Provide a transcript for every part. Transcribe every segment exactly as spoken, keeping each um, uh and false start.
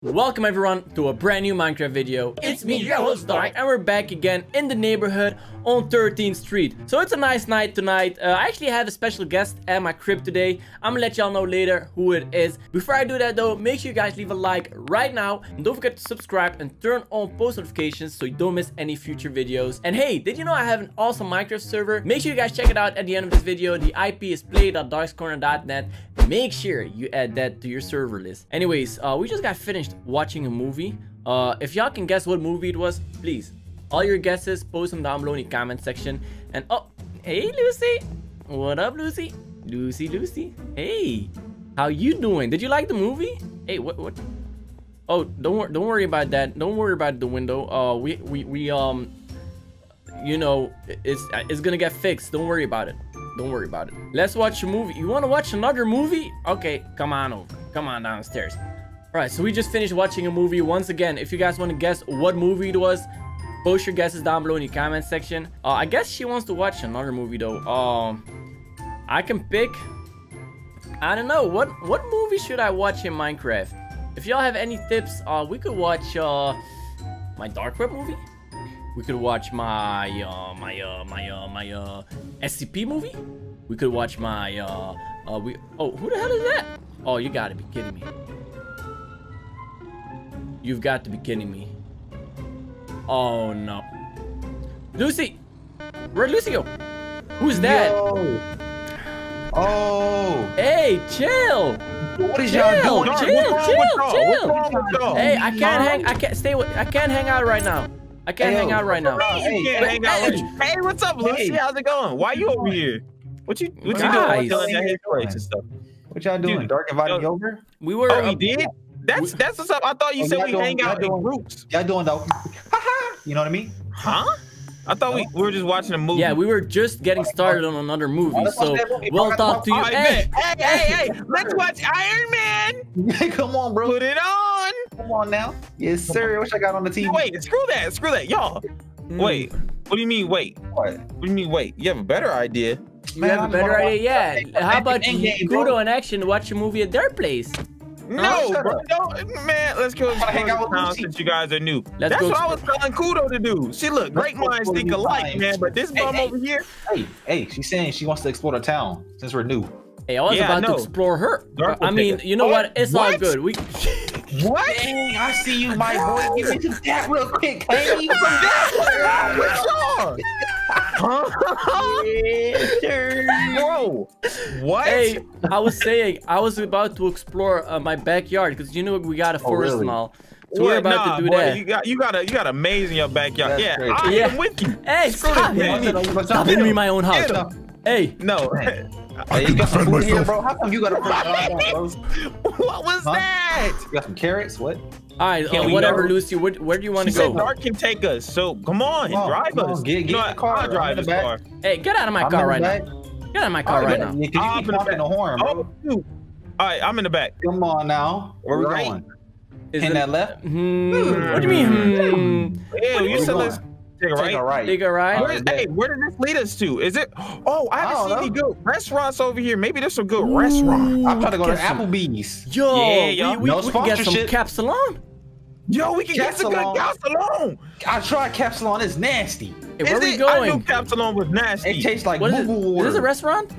Welcome everyone to a brand new Minecraft video. It's me, your host Dark, and we're back again in the neighborhood on thirteenth street. So it's a nice night tonight. Uh, I actually have a special guest at my crib today. I'm gonna let y'all know later who it is. Before I do that though, make sure you guys leave a like right now. And don't forget to subscribe and turn on post notifications so you don't miss any future videos. And hey, did you know I have an awesome Minecraft server? Make sure you guys check it out at the end of this video. The I P is play dot darks corner dot net. Make sure you add that to your server list. Anyways, uh, we just got finished watching a movie. Uh, if y'all can guess what movie it was, please. All your guesses, post them down below in the comment section. And oh, hey Lucy. What up, Lucy? Lucy, Lucy. Hey, how you doing? Did you like the movie? Hey, what? What? Oh, don't worry. Don't worry about that. Don't worry about the window. Uh, we we we um, you know, it's it's gonna get fixed. Don't worry about it. Don't worry about it. Let's watch a movie. You want to watch another movie? Okay, come on over. Come on downstairs. All right, so we just finished watching a movie. Once again, if you guys want to guess what movie it was, post your guesses down below in the comment section. Uh, I guess she wants to watch another movie though. Um, I can pick. I don't know. What what movie should I watch in Minecraft? If y'all have any tips, uh, we could watch uh, my dark web movie. We could watch my uh, my uh, my uh, my uh, S C P movie. We could watch my uh, uh, we. Oh, who the hell is that? Oh, you gotta be kidding me. You've got to be kidding me. Oh no, Lucy, where'd Lucy go? Who's that? Yo. Oh. Hey, chill. What is y'all doing? Chill, chill, chill, chill. Hey, I can't hang. I can't stay with. I can't hang out right now. I can't hey, hang out right now. Hey, can't hang out. Hey, what's up, Lucy? How's it going? Why are you over here? What you what nice. you doing? What y'all doing? Dude, Dark invited me over? We were oh, we did? That's that's what's up. I thought you oh, said we doing, hang out in doing, groups. Y'all doing though? You know what I mean? Huh? I thought we, we were just watching a movie. Yeah, we were just getting started on another movie, so we'll talk to you. Hey, hey, hey, hey, let's watch Iron Man. Come on, bro. Put it on. Come on now. Yes, sir. I wish I got on the T V. Wait, screw that. Screw that, y'all. Mm. Wait, what do you mean wait? What? What do you mean wait? You have a better idea. You Man, have a better idea? Yeah. How about you go to an action and watch a movie at their place? No, no, bro, no, man, let's go hang out with Lucy since you guys are new. Let's That's what I was telling Kudo to do. See, look, great minds think alike, man, but this hey, mom hey, over here. Hey, hey, she's saying she wants to explore the town since we're new. Hey, I was yeah, about I to explore her. Dark I mean, you know oh, what? It's what? all good. We. What? Dang, I see you, my boy. Give me some that real quick. Give me some that real quick. Huh? Yeah, sure. Bro, what? Hey, I was saying, I was about to explore uh, my backyard because you know we got a forest oh, really? and all. So yeah, we're about nah, to do boy, that. You got, you got a, you got a maze in your backyard. That's yeah, great. I yeah. am with you. Hey, Screw stop! It, stop giving me my own house. Hey, no. Hey, you got some food here, bro. How come you got a What was huh? that? You got some carrots? What? All right, uh, whatever, go? Lucy. Where, where do you want to go? Dark can take us, so come on, come on drive come us. On, get, get no, the car. I'll drive his car. Hey, get out of my I'm car right back. now. Get out of my car oh, right yeah. now. Yeah, I'm in the, the horn, bro. Oh, all right, I'm in the back. Come on now. Where right. we going? Is in it, that left? Hmm. What do you mean? Hmm. Yeah, you said let's. Take a right. Take a right. Take a right. Where is, hey, where did this lead us to? Is it? Oh, I haven't I seen any good restaurants over here. Maybe there's some good Ooh, restaurant. I'm trying to go to Applebee's. Yo, yeah, yo. we, we, no we can get some capsalon. Yo, we can cap get some good capsalon. I tried capsalon. It's nasty. Hey, where is are we it? going? I knew capsalon was nasty. It tastes like boo-boo water. Is this a restaurant?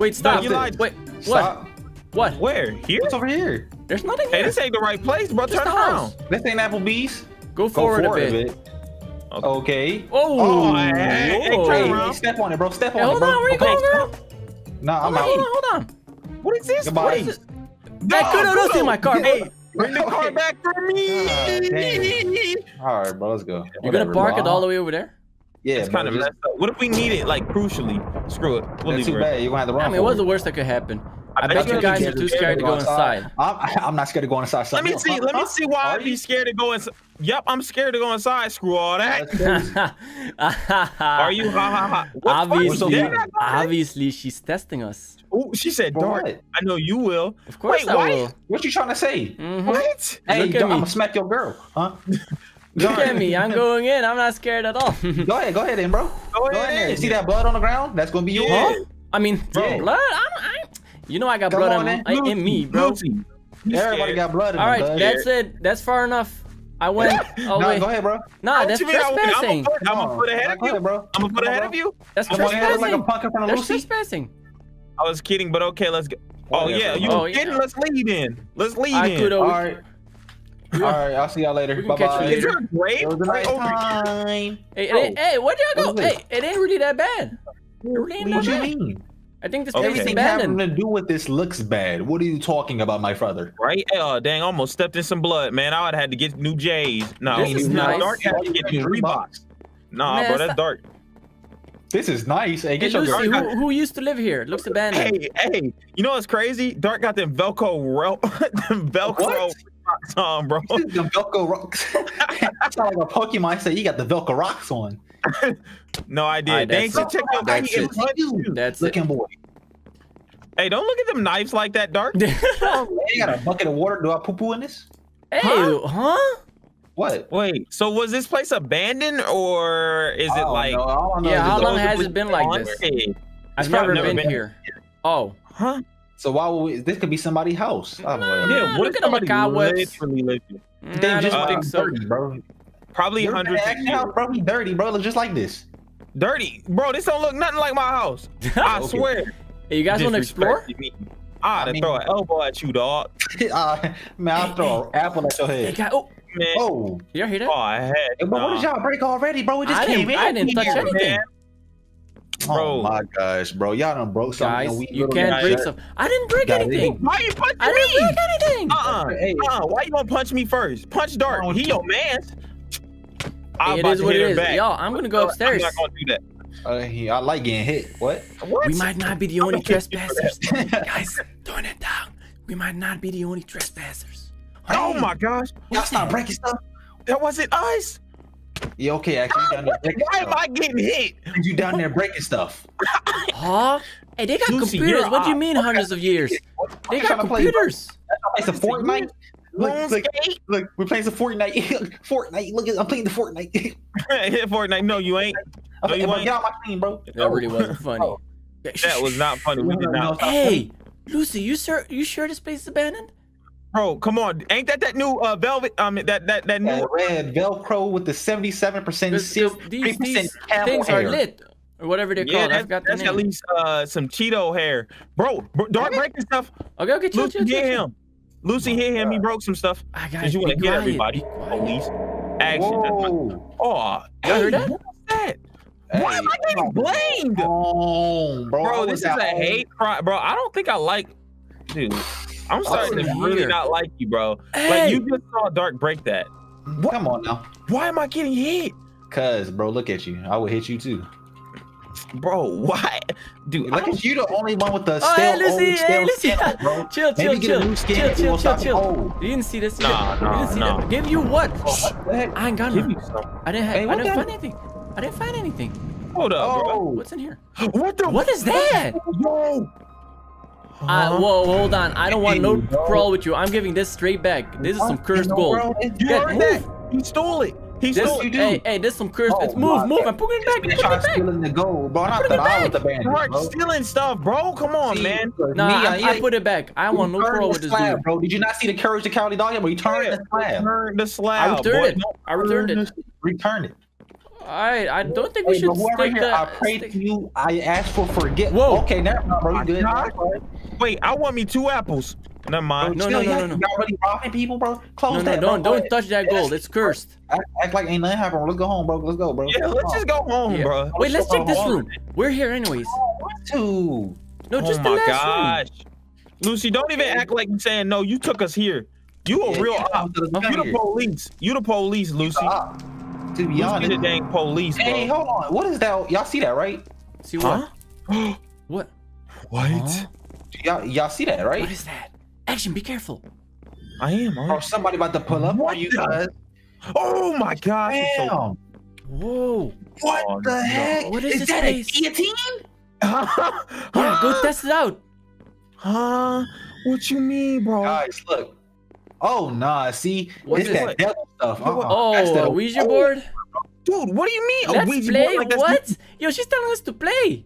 Wait, stop. No, Wait, what? Stop. What? Where? Here? What's over here? There's nothing here. Hey, this ain't the right place, bro. Turn around. This ain't Applebee's. Go forward a bit. Okay. okay. Oh, oh hey, hey, step on it, bro. Step on hey, hold it, bro. on. Where you okay. going, girl? Nah, I'm hold out. Hold on, hold on. What is this? Goodbye. What is this? That oh, could have looked in my car. Hey, bring the car back for me. Oh, all right, bro. Let's go. You're going to park bro. it all the way over there? Yeah. It's kind of messed up. What if we need it, like, crucially? Screw it. We'll leave it. Too bad. You're going to have the wrong I mean, what's the worst that could happen? I, I bet, bet you guys are too scared to go inside. I'm, I'm not scared to go inside. So let me see. Let me see why I'd be scared to go inside. Yep, I'm scared to go inside. Screw all that. Are you? Ha ha ha. Obviously, obviously, she's testing us. Oh, she said, "Dark, I know you will." Of course, Wait, I what? will. What you trying to say? Mm-hmm. What? Hey, Look at I'm me. gonna smack your girl, huh? Look at me. I'm going in. I'm not scared at all. Go ahead. Go ahead, then, bro. Go ahead. Go ahead. You see that blood on the ground? That's gonna be you. Yeah. Huh? I mean, bro, yeah. blood. I'm. I'm You know I got Come blood on, in, in me, bro. Lucy, Everybody got blood in All right, blood. That's it. That's far enough. I went. Oh, no, wait. Go ahead, bro. Nah, that's trespassing. I'm gonna put ahead of you, bro. I'm gonna put ahead of you. That's trespassing. Like a pucker from Lucy. That's trespassing. I was kidding, but okay, let's go. Oh, oh yeah, you oh, kidding? Yeah. Let's leave in. Let's leave I in. Could All right. All right, I'll see y'all later. Bye bye. Is there a grave? It was a nice time. Hey, oh. it, hey, where'd y'all go? Hey, it ain't really that bad. It really ain't what that do you bad. mean? I think this okay. everything having to do with this looks bad. What are you talking about, my brother? Right? Oh, dang, almost stepped in some blood, man. I would have had to get new J's. No, this is not nice. Dark. I have to get three box. Nah, man, bro, that's dark. This is nice. Hey, get hey, your Lucy, who, who used to live here? It looks abandoned. Hey, hey, you know what's crazy? Dark got them Velcro rel them Velcro rocks on, bro. This is the Velcro rocks. That's not like a Pokemon say you got the Velcro rocks on. No, I did. Right, Thanks. Check out that's it. That's looking it. boy. Hey, don't look at them knives like that, Dark. They got a bucket of water. Do I poo poo in this? Hey, huh? huh? What? Wait. So was this place abandoned, or is it like? Know, I don't know. Yeah. How long has it been like this? Hey, I've never, never been, been here. here. Oh. Huh? So why would we, this could be somebody's house? Nah, yeah. What if somebody literally lived here? They nah, just uh, think so, bro. Probably hundreds. Bro, he dirty, bro. Look just like this. Dirty, bro. This don't look nothing like my house. I okay. swear. Hey, you guys want to explore? I'd I mean, throw an elbow at you, dog. uh, man, I'll throw an apple at your head. Got, oh. Man. Oh, you hear that? Oh, I had. Hey, bro, nah. What did y'all break already, bro? We just I came in. I didn't touch anything. Man. Bro. Oh my gosh, bro! Y'all done broke something. Guys, you can't break stuff. I didn't break anything. Why are you punching me? I didn't break anything. Uh-uh. Hey. Uh-uh. Why you gonna punch me first? Punch Dark. Oh, he your man. Hey, it is what it is, y'all. I'm gonna go upstairs. I'm not gonna do that. Uh, yeah, I like getting hit. What? What? We might not be the only trespassers, guys. Turn it down. We might not be the only trespassers. Oh my gosh! Y'all stop breaking stuff. That wasn't us. Yeah, okay. Actually, oh, down there breaking why stuff. am I getting hit? You down there breaking stuff? Huh? Hey, they got Lucy, computers. What do you mean okay. hundreds of years? They got computers. It's a Fortnite. Look, look, look, we're playing some Fortnite. Fortnite, look, I'm playing the Fortnite. Hit Fortnite. No, you ain't. No, you ain't. Get out my team, bro. That really wasn't funny. Oh. That was not funny. We did not. Hey, Lucy, you sure you sure this place is abandoned? Bro, come on. Ain't that that new uh, velvet? Um, that that that new that red Velcro with the seventy-seven percent silk, these, these things hair. are lit. Or whatever they're yeah, called. That's, I've got that's the name. At least uh, some Cheeto hair, bro. Dark breaking stuff. Okay, okay, chill, chill, get him. Lucy oh hit him. God. He broke some stuff. I got. Did you want to hit everybody? Police action. Whoa. Oh, you hey, heard that? What was that? Hey. Why am I getting blamed? Oh, bro, bro this is a home? hate crime, bro. I don't think I like, dude. I'm starting to really not like you, bro. Hey. Like you just saw Dark break that. What? Come on now. Why am I getting hit? Cause, bro, look at you. I would hit you too. Bro, why, dude? Look at you, the only one with the stale oh, hey, Lucy, old, stale hey, Lucy. Skin, bro. chill, chill, Maybe chill, chill, chill, chill, chill. You didn't see this. Nah, you nah, didn't see nah. that. Give you what? Oh, what I ain't got Give none. I didn't. Have, hey, I didn't find anything. I didn't find anything. Hold up, oh. bro. What's in here? What the? What is that? Whoa. Huh? Uh, whoa, hold on. I don't want no brawl with you. I'm giving this straight back. This is what? some cursed gold. World? You yeah, heard that? You stole it. He this, stole, you do. Hey, hey, this some curse. Oh, move, move. God. I'm putting it back. Put it back. Stealing the gold, bro. Not that I was the bandit, bro. Stealing stuff, bro. Come on, see, man. Nah, me, I, I, I put it back. I want no trouble with this slab, dude. Bro, did you not see the courage to Cali dog? But you turned yeah, the slab. Return the slab. I returned boy. it. I returned it. Return it. All right, I don't think hey, we should stick here, that. I prayed stick. to you. I asked for forgiveness. Whoa. Okay, never mind, bro. You good? Wait, I want me two apples. Never mind. No, no, no, no, no. You already robbing people, bro? Close that. No, no, don't, don't touch that gold. It's cursed. Act like ain't nothing happened. Let's go home, bro. Let's go, bro. Yeah, let's just go home, bro. Wait, let's check this room. We're here anyways. No, just the last room. Lucy, don't even act like you're saying no. You took us here. You a real op. You the police. You the police, Lucy. To be honest, the dang police, bro. Hey, hold on. What is that? Y'all see that, right? See what? What? What? Y'all, y'all see that, right? What is that? Action! Be careful. I am. Oh, somebody about to pull up on you guys. Oh my gosh! Damn. So... Whoa! What oh, the heck? No. What is, is this that place? A guillotine? Yeah, go test it out. Huh? What you mean, bro? Guys, look. Oh nah, see, what it's is that it? devil stuff. Uh-uh. Oh, that's that a Ouija board. Dude, what do you mean? Let's a Ouija play. Board? Like, what? Yo, she's telling us to play.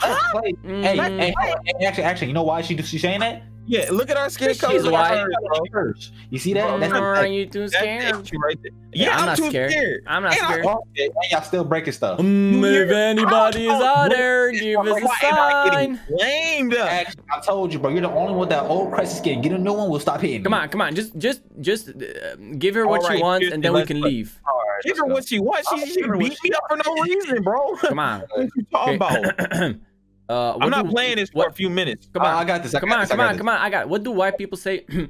Let's huh? play. Mm. Hey, hey, hey, actually, actually, you know why she she's saying that? Yeah, look at our skin color. Like you see that? That's are like, you too scared? Right there. Yeah, yeah, I'm, I'm not too scared. scared. I'm not and scared. And y'all still breaking stuff. Mm, if anybody is out there, give us a sign. Actually, I told you, bro. You're the only one with that old crisis skin. Get a new one. We'll stop hitting. Come on, come on. Just, just, just uh, give her what right, she wants, and then we can leave. Right, give her what she wants. She, she beat me up for no reason, bro. Come on. What you talking about? Uh, I'm not do, playing this what, for a few minutes. Come on, uh, I got this. I come got on, this, come on, this. come on. I got. It. What do white people say? If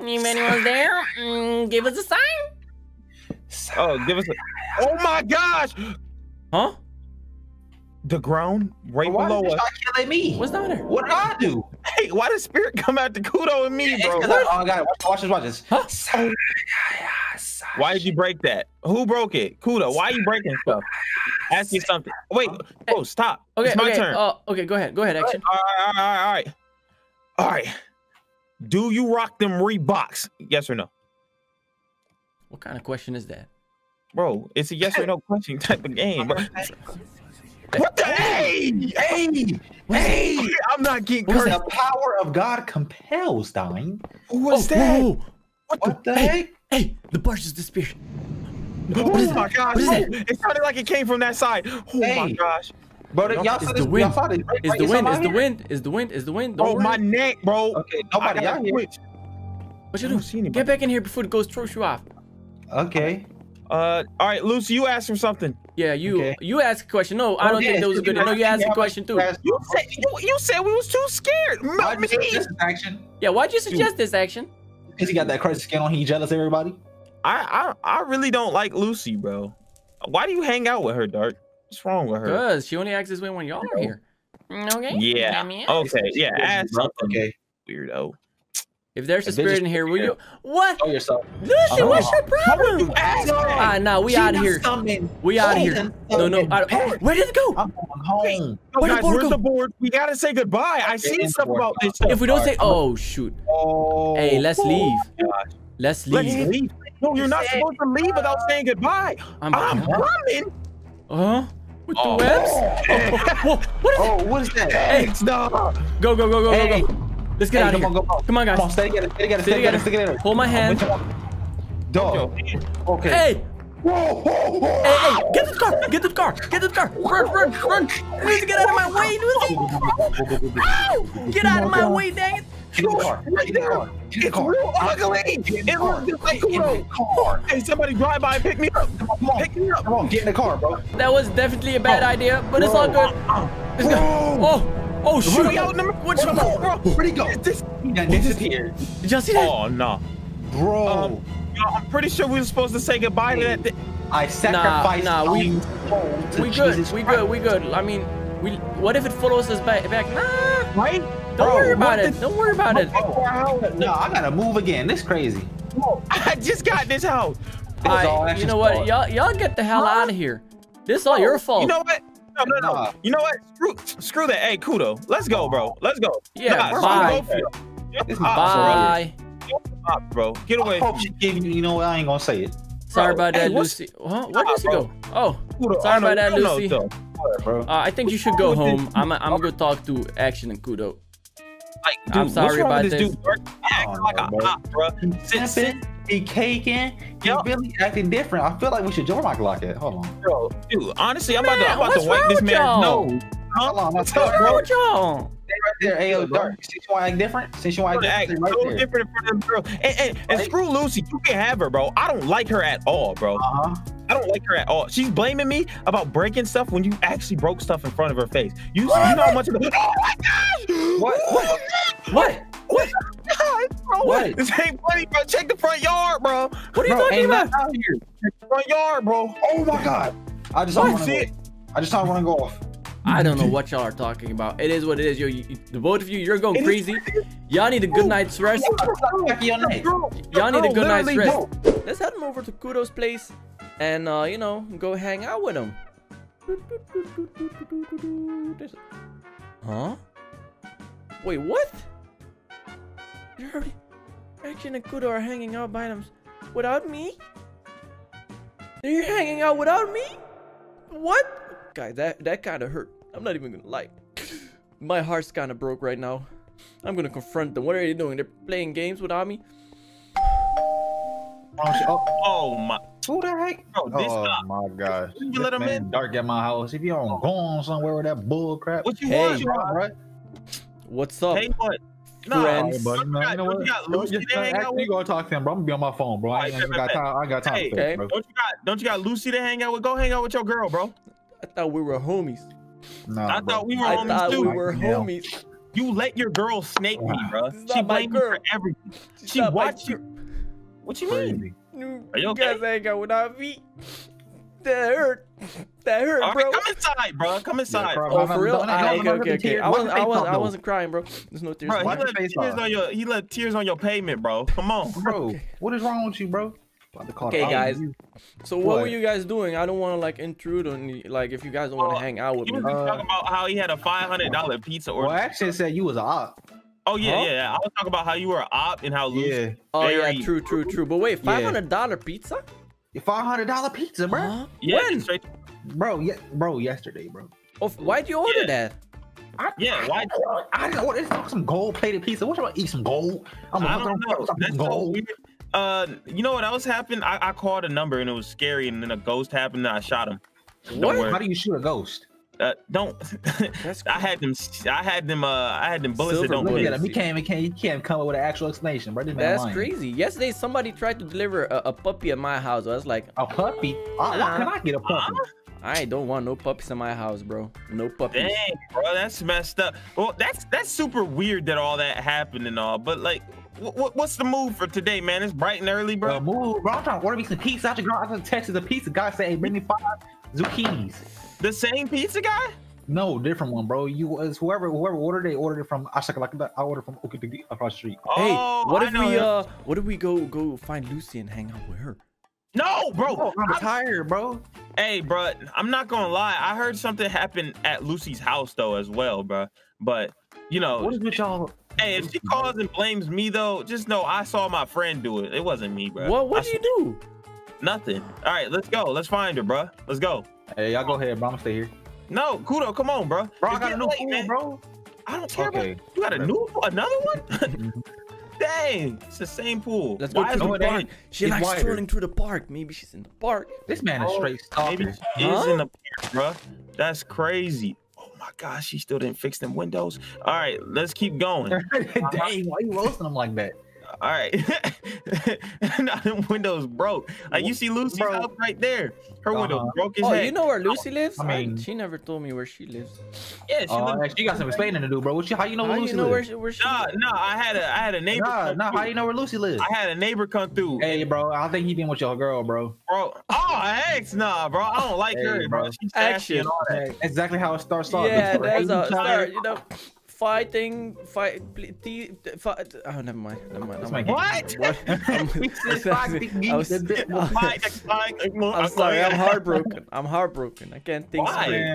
anyone's there, mm, give us a sign. Oh, give us a. Oh my gosh! Huh? The ground right why below us. Killing me? What's the matter? What did I do? Hey, why did spirit come out to Kudo and me, yeah, bro? Oh, I got it. Watch, watch this. Watch this. Huh? Why did you break that? Who broke it? Kudo, why are you breaking stuff? Ask me something. Wait, oh, stop. Okay, it's my okay. turn. Uh, okay, go ahead. Go ahead, action. All right, all right, all right. All right. Do you rock them Reeboks? Yes or no? What kind of question is that? Bro, it's a yes or no question type of game. Bro. What the? Hey! Hey! Hey! I'm not getting cursed. The power of God compels, dying. Who was oh, that? Whoa. What, what the, the heck? Hey, hey, the bar just disappeared. Oh what my gosh. What oh, it sounded like it came from that side. Oh hey. my gosh. Bro, y'all saw this. Y'all saw this. Is the wind, is the wind, is the wind, is the wind. Bro, my neck, bro. Okay, nobody out here. What you do? Get back in here before the ghost throws you off. Okay. Uh, all right, Lucy, you asked him something. Yeah, you okay. you asked a question. No, I don't oh, yeah, think that was a good. No, you asked a question too. You said you, you said we was too scared. Why'd you suggest this action? Yeah, why'd you suggest this action? Because he got that crazy skin on. He jealous of everybody. I, I I really don't like Lucy, bro. Why do you hang out with her, Dark? What's wrong with her? Because she only acts this way when y'all are here. Okay. Yeah. I mean, okay. Yeah. Ask something. Okay. Weirdo. If there's a spirit in here, will you? What? Show yourself. Lucy, what's your problem? Ah, no, we out of here. We out of here. No, no. Where did it go? I'm home. Where's the board? We gotta say goodbye. I see stuff about this. If we don't say, oh shoot. Hey, let's leave. Let's leave. No, you're not supposed to leave without saying goodbye. I'm coming. Uh huh. With the webs? Oh, what is that? Hey, no. Go, go, go, go, go, go. Let's get hey, out of here. On, go, go. Come on, guys. Come on, stay together. Stay together. Stay together. Stay together. Hold my hand. Dog. Okay. Hey. Whoa, whoa, whoa. Hey, hey. Get to the car. Get to the car. Get to the car. Run, run, run. You need to get out of my way, dude. Ow. Get out of my way, dang it. Get in the car. Get in the car. Get in the car. It's real ugly. It looks just like Kudo. Hey, somebody drive by and pick me up. Come on. Pick me up. Come on. Get in the car, bro. That was definitely a bad oh. idea, but it's all good. Let's go. Oh. Oh shoot! What's up, bro? Where'd he go? This disappeared. Did y'all see that? Oh no, bro! Um, you know, I'm pretty sure we were supposed to say goodbye hey. to that. I sacrificed. Nah, nah, we we good. Jesus we good. We good. I mean, we. What if it follows us back? Back? Nah, right? Don't bro, worry about it. The, Don't worry about it. No, I gotta move again. This crazy. Whoa. I just got this house. I, you know what? Y'all, y'all get the hell huh? out of here. This is all your fault. You know what? No, no, no. Nah. You know what? Screw, screw that. Hey, Kudo. Let's go, bro. Let's go. Yeah, nah, bye. Go bye. Up, bro. Get away. I hope she gave you, you know what? I ain't gonna say it. Sorry bro. about hey, that, Lucy. Huh? Where nah, did she go? Oh, Kudo, sorry about that, Lucy. Know, uh, I think you should go home. I'm, I'm gonna talk to Action and Kudo. Like, dude, I'm sorry about this. this. Dude, bro? Act like a hot, bro. Sit, sit. He caking, he yep. really acting different. I feel like we should join my Glock at. Hold on, bro. Dude, honestly, man, I'm about to, I'm about to wipe this man. No, hold on, what's up, bro? What's wrong with y'all? Stay right there, Ayo Dark. Since you want to act different, since you want to act different, so different in front of them girls. And, and, and right? Screw Lucy, you can't have her, bro. I don't like her at all, bro. Uh huh. I don't like her at all. She's blaming me about breaking stuff when you actually broke stuff in front of her face. You, what? you know how much of the. Oh my gosh! What? What? What? What? Bro, what? This ain't funny, bro. Check the front yard, bro. What are you bro, talking about? Out here. Check the front yard, bro. Oh my God! I just don't want to. I just don't want to go off. I don't know what y'all are talking about. It is what it is. Yo, you, the both of you, you're going it crazy. Y'all need a good night's rest. Y'all need a good night's rest. Bro. Let's head him over to Kudo's place, and uh, you know, go hang out with him. Huh? Wait, what? Action and Kudo are hanging out by them without me? They're hanging out without me? What? Guys, that, that kind of hurt. I'm not even gonna lie. My heart's kind of broke right now. I'm gonna confront them. What are they doing? They're playing games without me. Oh, shit. Oh, oh my! Who the heck? Bro, this oh guy. my gosh! You let him in? Dark at my house. If you don't go on somewhere with that bull crap. What you hey, want, bro? Right? What's up? Hey, what? No, friends. Buddy, no, you know what? Don't you go talk to him, bro. I'm gonna be on my phone, bro. I ain't got time. I got time. Hey, okay. Don't you got? Don't you got Lucy to hang out with? Go hang out with your girl, bro. I thought we were homies. Nah, I bro. thought we were I homies thought too. We were yeah. homies. You let your girl snake me, bro. She blamed me for everything. She's she watched you. What you Crazy. mean? You, Are you, you okay? guys ain't got without me. That hurt. That hurt, right, bro. Come inside, bro. Come inside. Yeah, oh, for real? No, no, no, okay, no, okay, okay. I wasn't, I wasn't, I wasn't crying, bro. There's no tears. Bro, he left tears on your, he left tears on your pavement, bro. Come on, bro. Okay. What is wrong with you, bro? Okay, guys. So what, what were you guys doing? I don't want to like intrude on you. Like, if you guys don't want to uh, hang out with me. You uh, talking about how he had a five hundred dollar pizza order. Well, I actually said you was an op. Oh yeah, huh? yeah, yeah. I was talking about how you were an op and how loose. Yeah. Oh yeah, true, true, true. But wait, five hundred dollar yeah. pizza? Your five hundred dollar pizza, bro. Huh? Yeah, when? Straight... Bro, yeah, bro, yesterday, bro. Oh, why'd you order yeah. that? I, yeah, why? I didn't order some gold-plated pizza. What you want to eat? Some gold? I'm I don't know. That's gold. So uh, you know what else happened? I, I called a number and it was scary, and then a ghost happened and I shot him. What? How do you shoot a ghost? Uh, don't. I had them. I had them. Uh, I had them bullets. That don't hit. We can't. We can't. You can't come up with an actual explanation, bro. That's crazy. Yesterday, somebody tried to deliver a, a puppy at my house. I was like, a puppy? Uh, Why can I get a puppy? Uh, I don't want no puppies in my house, bro. No puppies. Dang, bro, that's messed up. Well, that's that's super weird that all that happened and all. But like, what what's the move for today, man? It's bright and early, bro. Uh, move, bro. I'm trying to order me some pizza. I just I just texted the pizza guy, said, hey, bring me five zucchinis. The same pizza guy? No, different one, bro. You was whoever whoever ordered, they ordered it from Ashaka. I ordered from Okitigi across the street. Hey, oh, what I if know. we uh, what if we go go find Lucy and hang out with her? No, bro, oh, I'm, I'm tired, bro. Hey, bro, I'm not gonna lie. I heard something happen at Lucy's house though as well, bro. But you know, what is with y'all? Hey, if she calls and blames me though, just know I saw my friend do it. It wasn't me, bro. What? What did you do? Nothing. All right, let's go. Let's find her, bro. Let's go. Hey, y'all go ahead, bro. I'm gonna stay here. No, Kudo, come on, bro. Bro, I got a new phone, man. bro. I don't care, okay. bro. You got a new another one? Dang, it's the same pool. Let's go to the park. She likes strolling through the park. Maybe she's in the park. This man is straight stalking. Maybe she is in the park, bro. That's crazy. Oh my gosh, she still didn't fix them windows. All right, let's keep going. Dang, why you roasting them like that? All right, now them windows broke. Like you see Lucy's bro. house right there. Her uh-huh. window broke his oh, head. You know where Lucy lives? I mean, she never told me where she lives. Yeah, she uh, lives. You got some explaining to do, bro. What you, how you know where how Lucy you know lives? Where she, where she nah, lives? nah. I had a, I had a neighbor. Nah, come nah. Through. How you know where Lucy lives? I had a neighbor come through. Hey, bro. I think he been with your girl, bro. Bro. Oh, ex, nah, bro. I don't like hey, her, bro. She's action. And all that. Exactly how it starts off. Yeah, that's how it starts. You know. Fighting, fight, tea, fight. Oh, never mind. Never mind. Never mind. What? what? I'm, I was, I'm sorry. I'm heartbroken. I'm heartbroken. I can't think straight.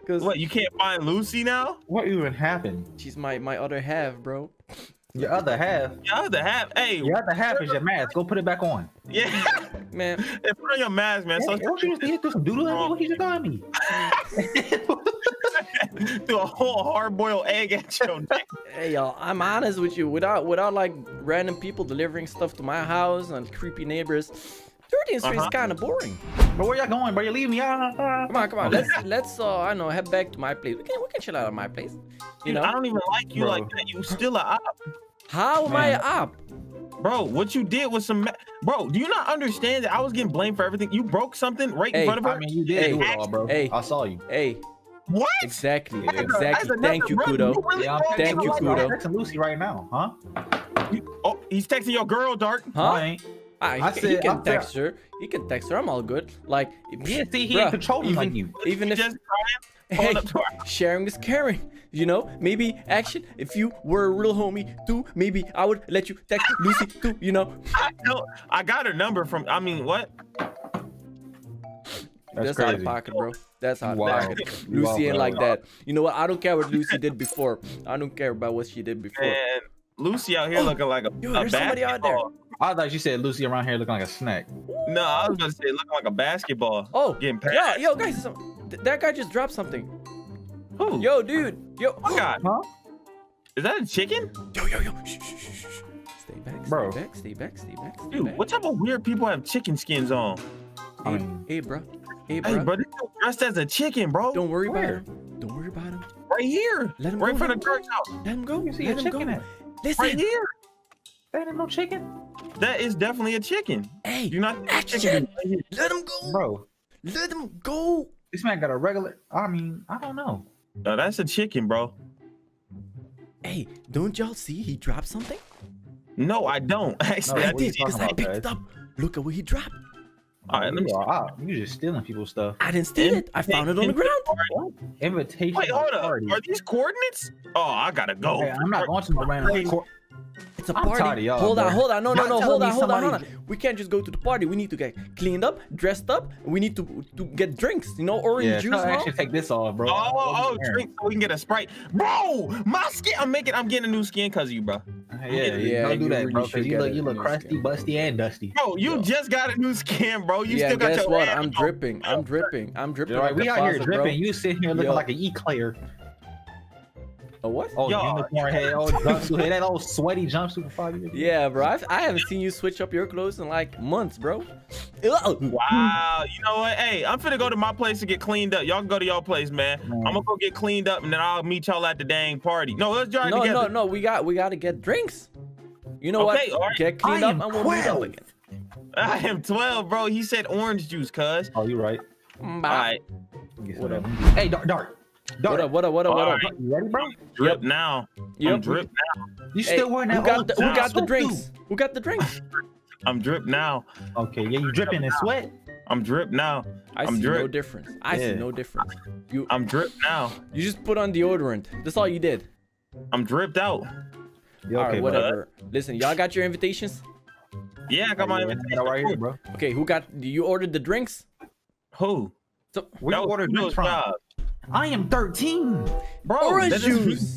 Because what? You can't find Lucy now? What even happened? She's my my other half, bro. Your other half. Your other half. Hey. Your other half is your mask. Go put it back on. Yeah, man. Hey, put on your mask, man. Hey, so don't you just need to do some doodle? What you just got me? Do a whole hard-boiled egg at your neck. Hey y'all, I'm honest with you. Without without like random people delivering stuff to my house and creepy neighbors, thirteenth Street is kind of boring. Bro, where y'all going? Bro, you leaving me out? Come on, come on. Let's let's uh, I don't know, head back to my place. We can we can chill out at my place. You Dude, know, I don't even like you Bro. like that. You still a op. How am Man. I a op? Bro, what you did was some... Bro, do you not understand that I was getting blamed for everything? You broke something right hey, in front of her? I mean, you did hey, do it all, bro. Hey, I saw you. Hey. What? Exactly, that's exactly. A, Thank you, run. Kudo. You really yeah, Thank you, like, Kudo. I'm texting Lucy right now, huh? You, oh, he's texting your girl, Dark. Huh? Right. I, I he, said, he can I text said, her. He can text her. I'm all good. Like, yeah, see, he ain't controlling like you. Even if... Just Hey, sharing is caring, you know. Maybe action. If you were a real homie too, maybe I would let you text Lucy too, you know. I know. I got her number from. I mean, what? That's, That's out of pocket, bro. That's out of wow. pocket. Lucy wow, ain't like that. You know what? I don't care what Lucy did before. I don't care about what she did before. Man, Lucy out here oh, looking like a, dude, a there's somebody out there. I thought you said Lucy around here looking like a snack. No, I was gonna say looking like a basketball. Oh, getting passed. Yeah, yo, guys. Some, Th that guy just dropped something. Who? Yo, dude. Yo. Oh, God. Huh? Is that a chicken? Yo, yo, yo. Shh, shh, shh, shh. Stay back, stay bro. back, stay back, stay back, stay Dude, back. what type of weird people have chicken skins on? Hey, um, hey bro. Hey, bro. Hey, bro, dressed as a chicken, bro. Don't worry Where? about him. Don't worry about him. Right here. Let him right go. Right in front of church house. Let him go. You see Let a him chicken go. At? Listen. Right here. That ain't no chicken. That is definitely a chicken. Hey, you're not chicken. Right Let him go. Bro. Let him go. This man got a regular. I mean, I don't know. No, that's a chicken, bro. Hey, don't y'all see he dropped something? No, I don't. Actually, no, I did because I picked it up. Look at what he dropped. All right, let me. You just stealing people's stuff. I didn't steal it. I found it on the ground. Invitation. Wait, hold up. Are these coordinates? Oh, I gotta go. Okay, I'm not going to no random. It's a party. Hold on, hold on. No, no, no. Hold on, hold on, hold on. We can't just go to the party. We need to get cleaned up, dressed up. We need to to get drinks. You know, orange yeah, juice. I actually take this off, bro. Oh, oh, oh drinks. So we can get a Sprite, bro. My skin. I'm making. I'm getting a new skin because of you, bro. Yeah, yeah. Don't do that, bro. Cause you look, you look crusty, busty, and dusty. Bro, you just got a new skin, bro. You still got your. Yeah, guess what? I'm dripping. I'm dripping. I'm dripping. All right, we out here dripping. You sitting here looking like an eclair. A what? Oh, Yo, unicorn head, old jumpsuit head, that old sweaty jumpsuit for five years. Yeah, bro, I've, I haven't seen you switch up your clothes in like months, bro. Wow, you know what? Hey, I'm finna go to my place to get cleaned up. Y'all can go to y'all place, man. man. I'm gonna go get cleaned up, and then I'll meet y'all at the dang party. No, let's drive no, together. No, no, no, we got, we got to get drinks. You know okay, what? Right. Get cleaned I up, and we'll meet up again. I am twelve, bro. He said orange juice, cuz. Oh, you right. Bye. All right. What up? Hey, Dark, Dark. What up, what up, what up, what up? Right. You ready, bro? Drip yep. now. Yep. I'm drip now. You still hey, wearing that who got old the, Who got the drinks? Who got the drinks? I'm drip now. Okay, yeah, you dripping in sweat. I'm drip now. I I'm see drip. no difference. I yeah. see no difference. You, I'm drip now. You just put on deodorant. That's all you did. I'm dripped out. Yeah, all okay, right, whatever. Bro. Listen, y'all got your invitations? Yeah, I got my invitation right here, bro. Okay, who got, you ordered the drinks? Who? So, we ordered drinks from. Job. I am thirteen, bro. Orange juice.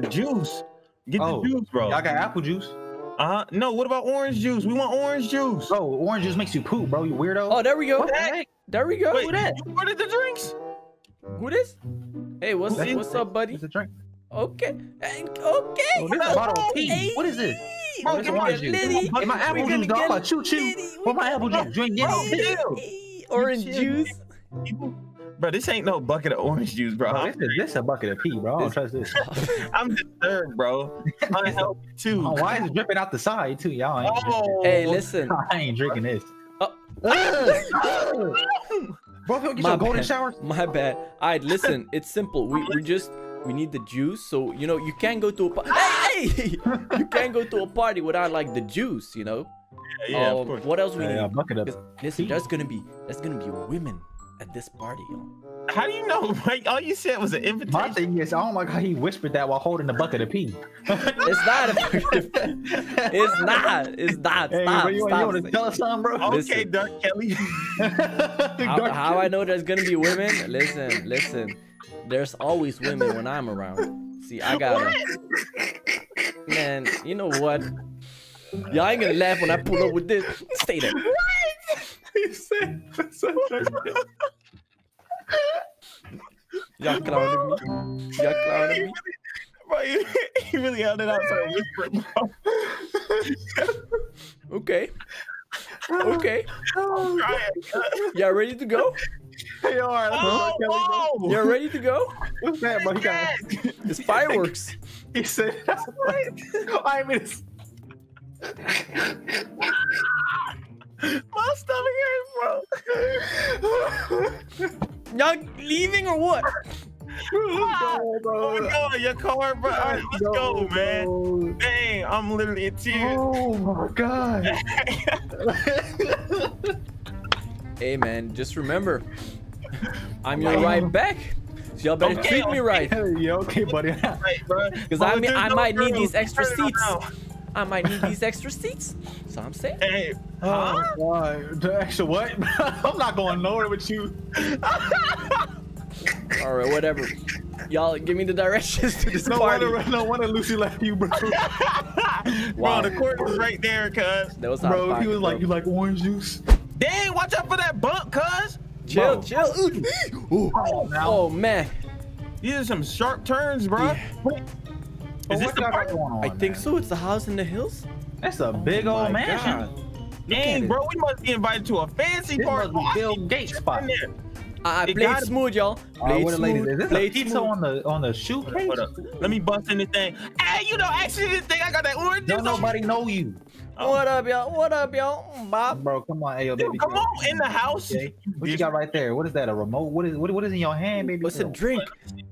Get juice. Get oh, the juice, bro. Y'all got apple juice? Uh-huh. No, what about orange juice? We want orange juice. Bro, orange juice makes you poop, bro. You weirdo. Oh, there we go. What the heck? There we go. Wait, who that? You ordered the drinks? Who this? Hey, what's who what's up, buddy? It's a drink. Okay. Okay. Oh, oh, hey. What is this? Bro, give me juice. Get my apple juice, dog. Like, choo choo. What my apple juice? Drink it. Orange juice. Bro, this ain't no bucket of orange juice, bro. bro this, is, this is a bucket of pee, bro. I don't trust this. I'm disturbed, bro. I help you too. Oh, why is it dripping out the side too, y'all? Oh, hey, listen. I ain't drinking this. Oh. Bro, get My your golden bad. shower. My bad. All right, listen. It's simple. We we just we need the juice, so you know you can't go to a party. Hey, hey! You can't go to a party without like the juice, you know. Yeah, yeah um, of course. What else we yeah, need? Yeah, bucket of listen, there's gonna be there's gonna be women at this party. How do you know? Like, all you said was an invitation. My thing is, I don't like how he whispered that while holding a bucket of pee. It's not a bucket of pee. It's not. It's not. Hey, stop. Bro, you, stop. You want to tell us something, bro? Okay, listen. Dark Kelly. how, Dark how Kelly. I know there's going to be women? Listen, listen. There's always women when I'm around. See, I got to. Man, you know what? Y'all ain't going to laugh when I pull up with this. Stay there. What? You said Y'all clowning me. Y'all clowning me. He, he really held it out for a whisper. Okay. Okay. Y'all ready to go? Hey, all right, oh, oh. Y'all ready to go? What's that, bro? It's fireworks. He said, I mean, my stomach hurts, bro. Y'all leaving or what? Ah, go, bro. We're going, your car, bro. All right, let's go, go man. Bro. Dang, I'm literally in tears. Oh my god. Hey, man, just remember, I'm your right back. So y'all better okay, treat okay. me right. Yeah, okay, buddy. Because I mean, I might need these extra seats. I might need these extra seats, so I'm saying. Hey, huh? Oh God, the extra what? I'm not going nowhere with you. All right, whatever. Y'all, give me the directions to this no party. Wonder, no wonder Lucy left you, bro. Wow. Bro, the court was right there, cuz. That was bro, pocket, he was bro. like, you like orange juice? Dang, watch out for that bump, cuz. Chill, bro. chill. Ooh. Ooh. Oh, oh man, these are some sharp turns, bro. Yeah. Is this the park? I think so. It's the house in the hills. That's a big old mansion. Dang, bro, we must be invited to a fancy party. Bill Gates spot. I played smooth, y'all. Played smooth. Played pizza on the on the shoe case. Let me bust in this thing. Hey, you know, actually, this thing I got that orange. Don't nobody know you. Oh. What up, y'all? What up, y'all? Bob, bro, come on, Ayo, baby. Dude, come on, in the house. Okay. What you got right there? What is that? A remote? What is? What, what is in your hand, baby? What's girl? A drink?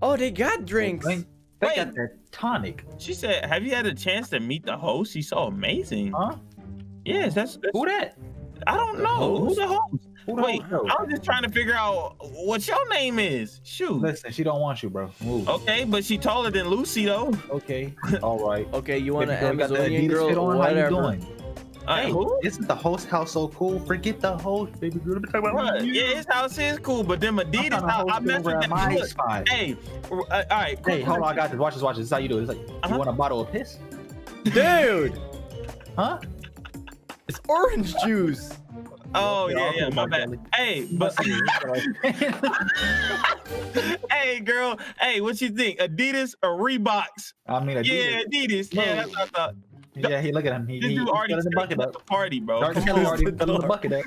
Oh, they got drinks. They, they Wait. got that tonic. She said, "Have you had a chance to meet the host? He's so amazing." Huh? Yes, that's, that's who that. I don't the know host? Who the host. Who the Wait, host? I was just trying to figure out what your name is. Shoot. Listen, she don't want you, bro. Move. Okay, but she taller than Lucy, though. Okay. All right. Okay, you want to Amazonian girl? On, whatever. How you doing? Hey, who? Isn't the host house so cool? Forget the host, baby girl. About yeah, his house is cool, but then Adidas house, I messed with that. Hey, uh, all right. Hey, hold on, I got this. Watch this, watch this. This is how you do it. It's like, uh-huh. You want a bottle of piss? Dude. Huh? It's orange juice. Oh, yeah, yeah, yeah, my bad. Hey, but hey, girl. Hey, what you think? Adidas or Reeboks? I mean, Adidas. Yeah, Adidas. No. Yeah, that's what I thought. Yeah, he look at him. He, he, he already came to the party, bro. Dark Kelly already the bucket.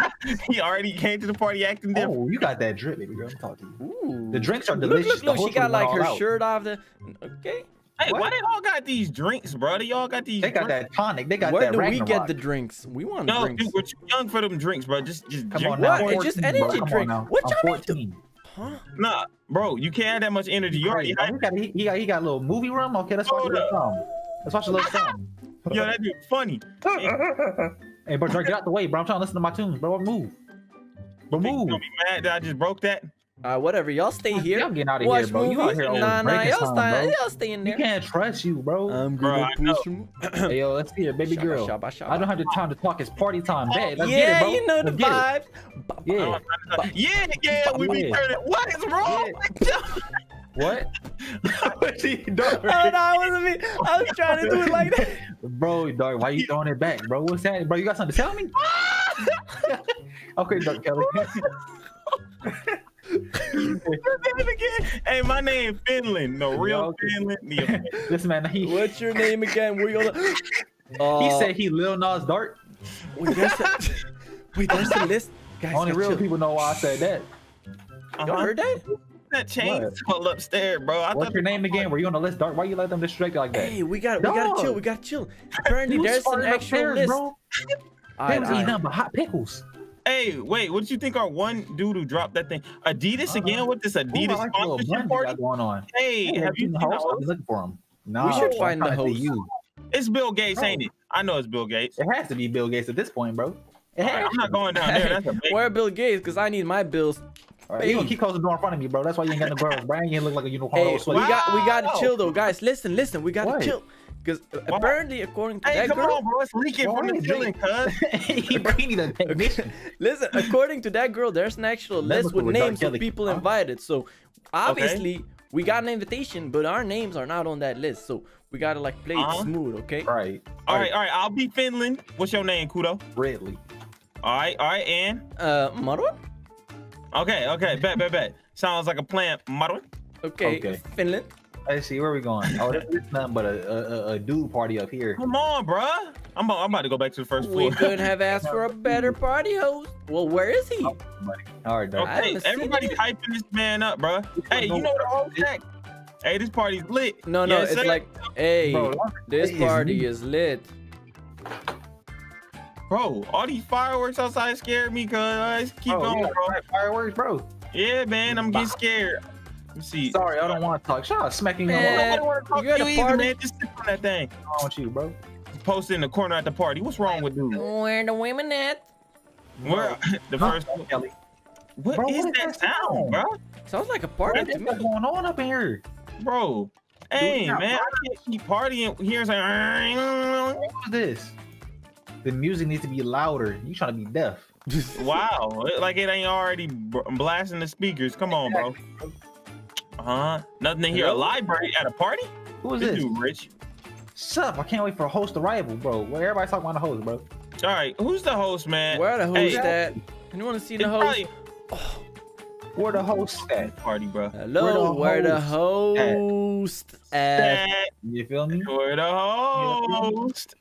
He already came to the party acting different. Oh, you got that drip, baby girl. I'm talking to you. Ooh. The drinks are delicious. Look, look, look. She got like her out. shirt off. The okay. Hey, what? Why they all got these drinks, bro? They all got these. They got drinks? that tonic. They got Where that. Where do Ragnarok. we get the drinks? We want no, drinks. No, dude, we're too young for them drinks, bro. Just, just come drink. on now. What? fourteen, it's just energy bro. drink. What y'all need? Huh? Nah, bro, you can't have that much energy. You already have. He got, he, he got, he got a little movie room. Okay, let's watch a little song. Let's watch a little song. Yo, that dude funny. Hey, bro, get out the way, bro. I'm trying to listen to my tunes, bro. Move, bro, move. You be mad that I just broke that? Uh, whatever. Y'all stay here. Y'all getting out of Watch here, bro. You out here nah, nah, y'all stay, stay in there. You can't trust you, bro. I'm gonna bro, push you. Hey, yo, let's get it, baby shop, girl. Shop, shop, shop. I don't have the time to talk. It's party time, oh, babe. Let's yeah, get it, bro. You know the vibe. Yeah. yeah, yeah, we be turning. What is wrong with yeah. you? What? What you doing? I don't know. I wasn't me. I was trying to do it like that. Bro, dog, why you throwing it back, bro? What's that? Bro, you got something to tell me? Okay, Dark Kelly. Hey, my name Finland. No real no, okay. Finland. This man, he... What's your name again? Where you gonna... uh, He said he Lil Nas Dart. Wait, there's a, wait, there's a list. Guys, only real chill. people know why I said that. Y'all uh-huh. heard that? That chainsaw upstairs, bro. I What's your name again? Were you on the list, Dark? Why you let them distract you like that? Hey, we got, we gotta chill. We gotta chill. Apparently, there's an actual list. Bro. They was eating nothing but hot pickles. Hey, wait, what do you think our one dude who dropped that thing? Adidas again uh, with this Adidas like sponsorship party? Going on. Hey, hey, have you seen the host? I was looking for him. No, we should find the host. You. It's Bill Gates, bro. ain't it? I know it's Bill Gates. It has to be Bill Gates at this point, bro. Right, I'm not going down there. That's a big... Where Bill Gates? Because I need my bills. All right, you gonna keep closing the door in front of me, bro. That's why you ain't got no girls, bro. You ain't look like a unicorn. Hey, wow. We got, we got to chill though, guys. Listen, listen, we got to chill. Because apparently, according to hey, that come girl, on, bro, it's leaking from the ceiling, cuz. Listen, according to that girl, there's an actual list with names of people huh? invited. So obviously, okay. we got an invitation, but our names are not on that list. So we gotta like play uh-huh. it smooth, okay? Right. All, all right, right, all right. I'll be Finland. What's your name, Kudo? Ridley. All right, all right, and uh, Marwan. Okay, okay, bet, bet, bet. Sounds like a plan, Marwan. Okay, okay. Finland. Let's see, where we going? Oh, it's nothing but a, a, a dude party up here. Come on, bruh. I'm about, I'm about to go back to the first floor. We could have asked for a better party host. Well, where is he? Oh, all right, dog. Okay, everybody's hyping this man up, bruh. Hey, you know the whole thing. Hey, this party's lit. No, no, yes, it's sir? like, hey, bro, this party is, is lit. Bro, all these fireworks outside scared me, cuz. Let's keep oh, going, yeah, bro. Fireworks, bro. Yeah, man, I'm getting scared. See, Sorry, I don't want to talk. Shut up, smacking your I don't want to talk you to you either, man. Just sit on that thing. What's wrong with you, bro? Post in the corner at the party. What's wrong with dude? Where the women at? Where the huh? first one, Kelly? What bro, is what that, that sound, sound, bro? Sounds like a party to me. What's going on up in here, bro? Hey, dude, man, party. I can't keep partying here. Like, what is this? The music needs to be louder. You trying to be deaf? Wow, like it ain't already blasting the speakers. Come on, bro. Uh-huh. Nothing in here. A library at a party? Who is this? This dude, Rich. Shut up. I can't wait for a host arrival, bro. Well, everybody's talking about the host, bro. All right. Who's the host, man? Where the host hey, at? Anyone want to see the host? Probably... Oh. Where the host at, party, bro? Hello, where the host at? You feel me? Where the host?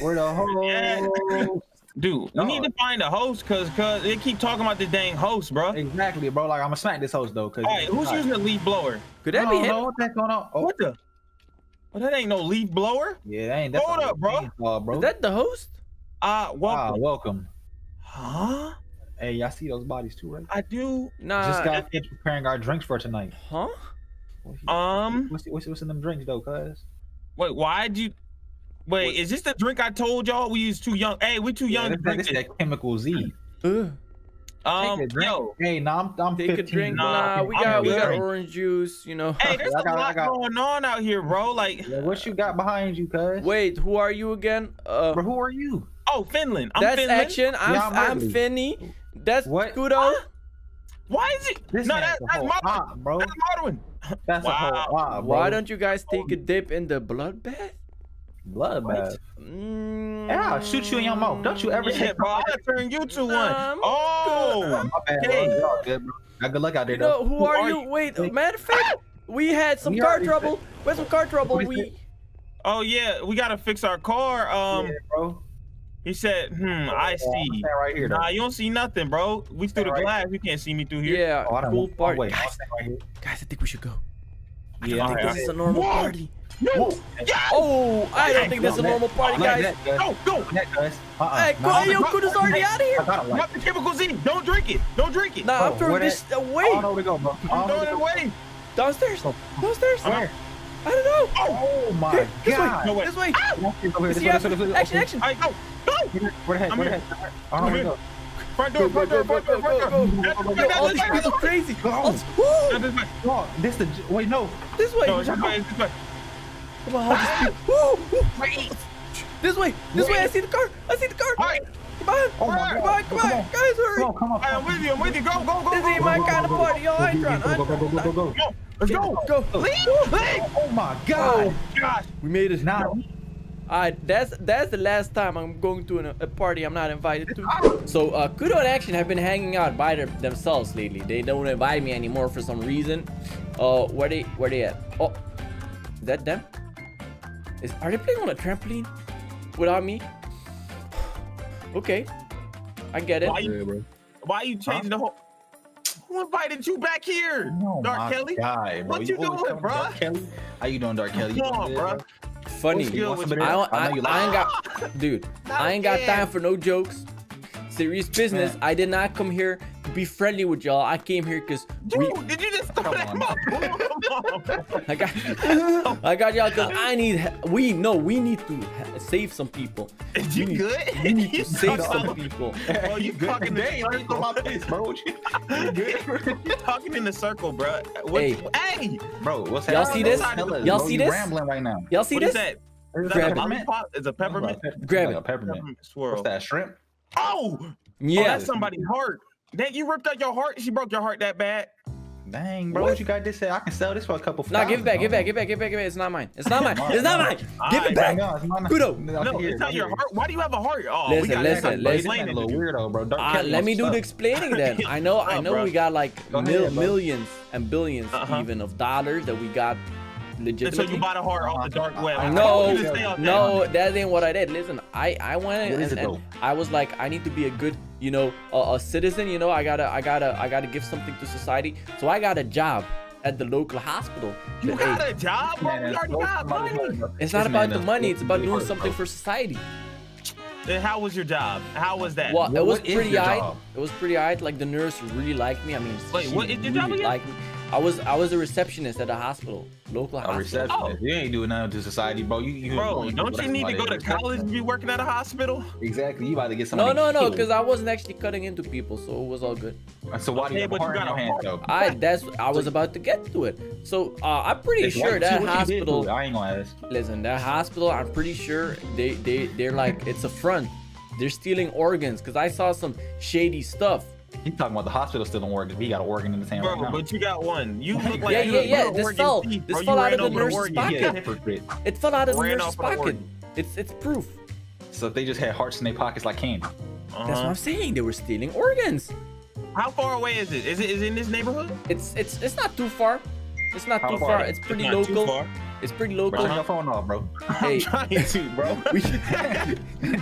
Where the host? Dude, we need to find a host, cause cause they keep talking about the dang host, bro. Exactly, bro. Like, I'ma smack this host though. Cause all right, who's using the leaf blower? Could that be him? What the heck's going on? What the? Well, that ain't no leaf blower. Yeah, that ain't. Hold up, bro. Is that the host? Ah, welcome. Welcome. Huh? Hey, y'all see those bodies too, right? I do. Nah. Just got finished preparing our drinks for tonight. Huh? Um. What's, what's, what's in them drinks though, cuz? Wait, why'd you? Wait, what? Is this the drink I told y'all we use too young? Hey, we too yeah, young this, to drink this. Is that Chemical Z. Ugh. Um, yo. Hey, nah, I'm, I'm Take fifteen. A drink. Nah, nah we got, we got orange juice, you know. Hey, there's I got, a lot I got... going on out here, bro. Like, yeah, what you got behind you, cuz? Wait, who are you again? Uh, bro, who are you? Oh, Finland. I'm That's Finland. Action. I'm, yeah, I'm, I'm Finny. That's what? Kudo. Huh? Why is it? This no, that's, that's my ah, bro. That's Marwin. That's wow. a whole ah, bro. Why don't you guys take a dip in the bloodbath? Bloodbath. Mm. Yeah, I'll shoot you in your mouth. Don't you ever yeah, say, bro. I'll turn you to one. Um, oh, my bad. Bro. Good, bro. Good luck out there, you know, though. Who, who are, are you? you? Wait, a matter of fact, we had some we car trouble. We had some car trouble. We. Oh yeah, we gotta fix our car. Um, yeah, bro. He said, hmm, oh, I see. Right here, nah, you don't see nothing, bro. We through the right glass. Here. You can't see me through here. Yeah, oh, I cool party. Oh, guys, right guys, I think we should go. I yeah, don't think right, this is a normal Whoa. party. No. Yes. Oh, I don't hey, think that's a normal party, guys. Net, go, go. Net, uh -uh. Hey, no, Kudo, Kudo's already out of here. Not the Chemical Z. Don't drink it. Don't drink it. Nah, bro, I'm throwing this that? away. I don't know where to go, bro. I'm throwing it away. Downstairs. Downstairs. Where? I don't know. Oh, oh my Here, this God. Way. No way. This way. Ah. This way. Action, action, action. All right, go. Go. We're ahead. We're ahead. I don't know. Front door, front door, front door, front door. All these people are crazy. Oh, this the, wait, no. This way. No, this way. This way. Come on, ah. Woo. Wait. This way. This way. I see the car. I see the car. All right. Come on. Oh my come on. Come on. Come on. Guys, hurry. Come on, come on. I'm with you. I'm with you. Go, go, go. This ain't my kind of party. Yo, I ain't trying. Go, go, go, go, go, go. Let's go. Go. Go. Leave. Leave. Oh my God. Oh, gosh. We made it now. Alright, that's that's the last time I'm going to an, a party I'm not invited to. So uh, Kudo and Action have been hanging out by their, themselves lately. They don't invite me anymore for some reason. Uh, where they where they at? Oh, is that them? Is are they playing on a trampoline without me? Okay, I get it. Why you, why you changing huh? the whole? Who invited you back here, oh Dark Kelly? God, what you, you doing, bro? Dark Kelly? How you doing, Dark Kelly? Come on, bro. Funny. I, don't, I, I ain't got, dude. I ain't got time for no jokes. Serious business. Man. I did not come here to be friendly with y'all. I came here because. Dude, we... did you just throw that mouth? I got, I got y'all because I need. We no, we need to save some people. Is you we need, good? We need to save some people. Bro, you talking in the circle, my face, bro? You good? You talking in the circle, bro? What's, hey, hey, bro, what's happening? Y'all see this? Y'all see this? Rambling right now. Y'all see this? Is that a lollipop? Is a peppermint? Grab it. A peppermint swirl. What's that, shrimp? Oh yeah, oh, that's somebody's heart. Dang, you ripped out your heart. She broke your heart that bad. Dang, bro, what, what you got this at? I can sell this for a couple. Nah, give it back, give it back, give it back, give it back, give it back. It's not mine. It's not mine. It's not mine. Give it back. No, it's not mine. Kudo. No, it's not your heart. Why do you have a heart? Oh, listen, we got listen, listen. A little weirdo, bro. Uh, let me do stuff. the explaining then. I know, I know, we got like Go mil ahead, millions and billions uh -huh. even of dollars that we got. So you bought a heart off the dark web. No, no, that ain't what I did. Listen, I I went and, and I was like, I need to be a good, you know, a, a citizen. You know, I gotta, I gotta, I gotta give something to society. So I got a job at the local hospital. You but, got hey, a job? Bro, man, we already got money. It's not about the money. It's about doing something for society. And how was your job? How was that? Well, it was pretty aight. It was pretty aight. Like the nurse really liked me. I mean, wait, what is your job again? I was I was a receptionist at a hospital, local hospital. A receptionist? Oh. You ain't doing nothing to society, bro. You, you bro, don't you need to go to college to be working at a hospital? Exactly. You about to get somebody. No, no, no, because I wasn't actually cutting into people, so it was all good. So why do you have a heart in your hand, though? I that's I was about to get to it. So uh, I'm pretty sure that hospital. I ain't gonna ask. Listen, that hospital. I'm pretty sure they they they're like it's a front. They're stealing organs because I saw some shady stuff. He's talking about the hospital still don't work. He got an organ in his hand. Bro, right now. But you got one. You look like yeah, you yeah, yeah. This organ fell. Thief, this fell out of the nurse's pocket. It fell out of the nurse's pocket. It's it's proof. So if they just had hearts in their pockets like candy. Uh-huh. That's what I'm saying. They were stealing organs. How far away is it? Is it is it in this neighborhood? It's it's it's not too far. It's not How too far. far. It's pretty it's local. Too far. It's pretty local. Turn your phone off, bro. Hey, I'm trying to, bro. we,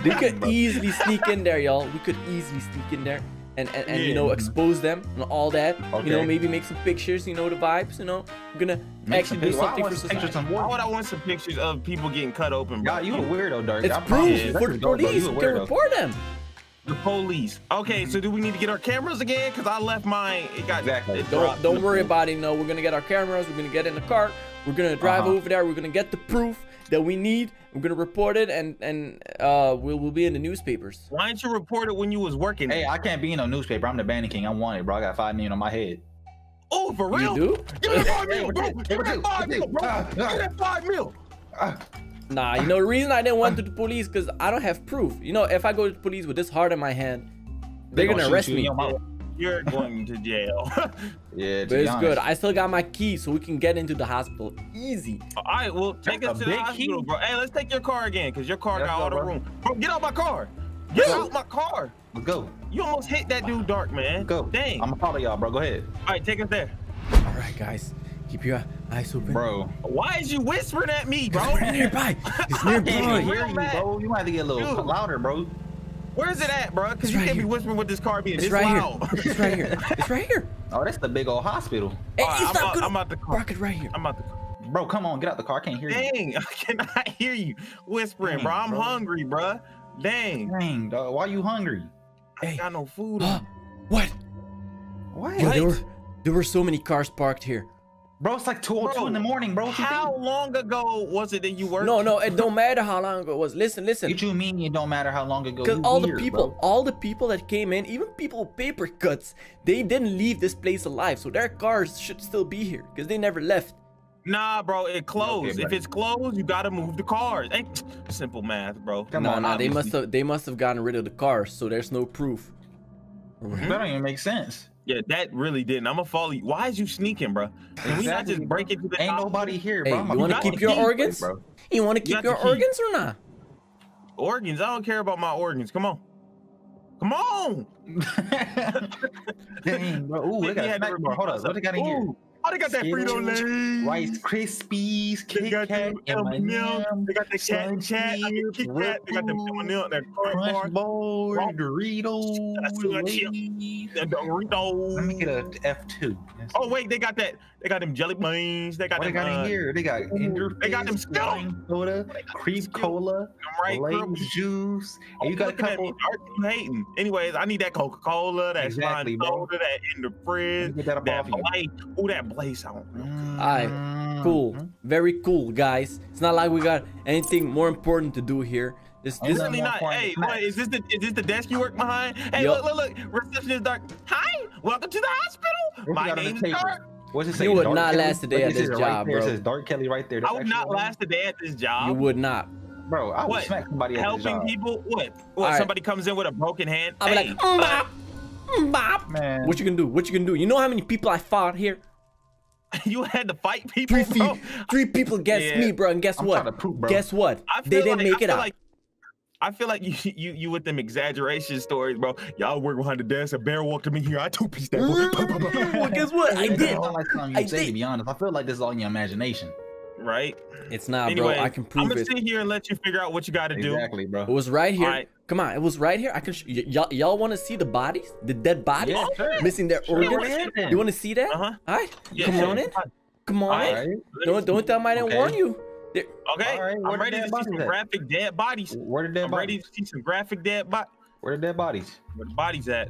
we could easily sneak in there, y'all. We could easily sneak in there and and, and yeah. you know, expose them and all that. Okay. You know, maybe make some pictures. You know, the vibes. You know, I'm gonna make actually do something for society. Why would I want some pictures of people getting cut open, bro? You a weirdo, Dark. It's proof for the police to report them. The police. Okay, so do we need to get our cameras again? Cause I left mine. It got exactly. It don't don't worry about it. No, we're gonna get our cameras. We're gonna get in the car. We're gonna drive uh-huh. over there. We're gonna get the proof that we need. We're gonna report it, and and uh, we'll we'll be in the newspapers. Why didn't you report it when you was working? Hey, I can't be in no newspaper. I'm the Bandit King. I'm wanted, bro. I got five million on my head. Oh, for real? You do? Give me five mil, bro. Give me five mil, bro. Give me five mil. Nah, you know, the reason I didn't went to the police because I don't have proof. You know, if I go to the police with this heart in my hand, they're, they're gonna, gonna arrest you. me. You're going to jail. Yeah, to but it's honest. good. I still got my key, so we can get into the hospital easy. All right, well, take That's us to the hospital, key. bro. Hey, let's take your car again, cause your car That's got all the room. Bro, get out my car. Get out my car. Let's go. You almost hit that dude, Dark, man. Go. Dang. I'm gonna follow y'all, bro. Go ahead. All right, take us there. All right, guys. Keep your eyes open, bro. Why is you whispering at me, bro? It's nearby. It's nearby. I can't hear you, bro. You might have to get a little Dude. louder, bro. Where is it at, bro? Because you right can't here. be whispering with this car being this right loud. Here. It's right here. It's right here. Oh, that's the big old hospital. Hey, right, it's I'm, not out, I'm out the car. Rock it right here. I'm out the car. Bro, come on, get out the car. I can't hear Dang, you. Dang, I cannot hear you whispering, Dang, bro. I'm bro. hungry, bro. Dang. Dang, dog. Why are you hungry? Hey. I ain't got no food. Uh, what? What? Yo, there, were, there were so many cars parked here. Bro, it's like two oh two in the morning, bro. How long ago was it that you worked? No, no, it don't matter how long ago it was. Listen, listen. What you mean it don't matter how long ago? Because all weird, the people, bro. all the people that came in, even people with paper cuts, they didn't leave this place alive. So their cars should still be here because they never left. Nah, bro, it closed. Okay, bro. If it's closed, you gotta move the cars. Hey, simple math, bro. Come no, on, no, obviously. they must have, they must have gotten rid of the cars, so there's no proof. Mm-hmm. That don't even make sense. Yeah, that really didn't. I'm gonna follow you. Why is you sneaking, bro? Can we not just break into the Ain't nobody here, bro. Hey, you wanna keep your organs? Bro. You wanna keep your organs or not? Organs? I don't care about my organs. Come on. Come on! Dang, bro. Ooh, they got snack bar. Hold on. What they got in here? Oh, they got that Frito Lay. Rice Krispies, Kit Kat, M and M. They got the Cat Cat, Kit Kat. They got the M and M, that Crunch Bowl, Doritos, the Doritos. Let me get a F two. Oh wait, they got that. They got them jelly beans. They got. What them, they got uh, in here? They got. Ooh, they got them Skittles, soda, creep cola, right, juice. Oh, you got a couple. I'm hating. Anyways, I need that Coca Cola, that exactly, slime soda, that in the fridge, get that, that light. Oh, that. Place out. Alright, cool. Very cool, guys. It's not like we got anything more important to do here. This, this really not. Hey, wait, is this the is this the desk you work behind? Hey, yep. look, look, look. Receptionist Dark. Hi, welcome to the hospital. My name's Dark. What's it say? You would not last a day at this job, bro. It says Dark Kelly right there. I would not last a day at this job. You would not. Bro, I would smack somebody at this job. Helping people? What? What? Somebody comes in with a broken hand? I'll be like, bop, bop. Man. What you gonna do? What you gonna do? You know how many people I fought here? You had to fight people. Three, bro? three people guessed yeah. me, bro, and guess I'm what? Poop, bro. Guess what? They didn't like, make I it out. Like, I feel like you, you, you with them exaggeration stories, bro. Y'all work behind the desk. A bear walked to me here. I two piece that. Well, guess what? I did. I, like I say, did. To be honest, I feel like this is all in your imagination. Right? It's not, anyway, bro. I can prove it. I'm gonna it. sit here and let you figure out what you got to exactly, do. Exactly, bro. It was right here. Right. Come on, it was right here. I can. Y'all, y'all want to see the bodies, the dead bodies, yeah, sure. missing their sure. organs? Yeah, you want to see that? Uh huh. All right. Yeah, come sure. on in. Come on right. in. Don't don't tell me I didn't okay. warn you. They're... Okay. Right. I'm ready to see some at? graphic dead bodies. Where did dead bodies? I'm ready to see some graphic dead bodies. Where the dead bodies? Where the bodies at?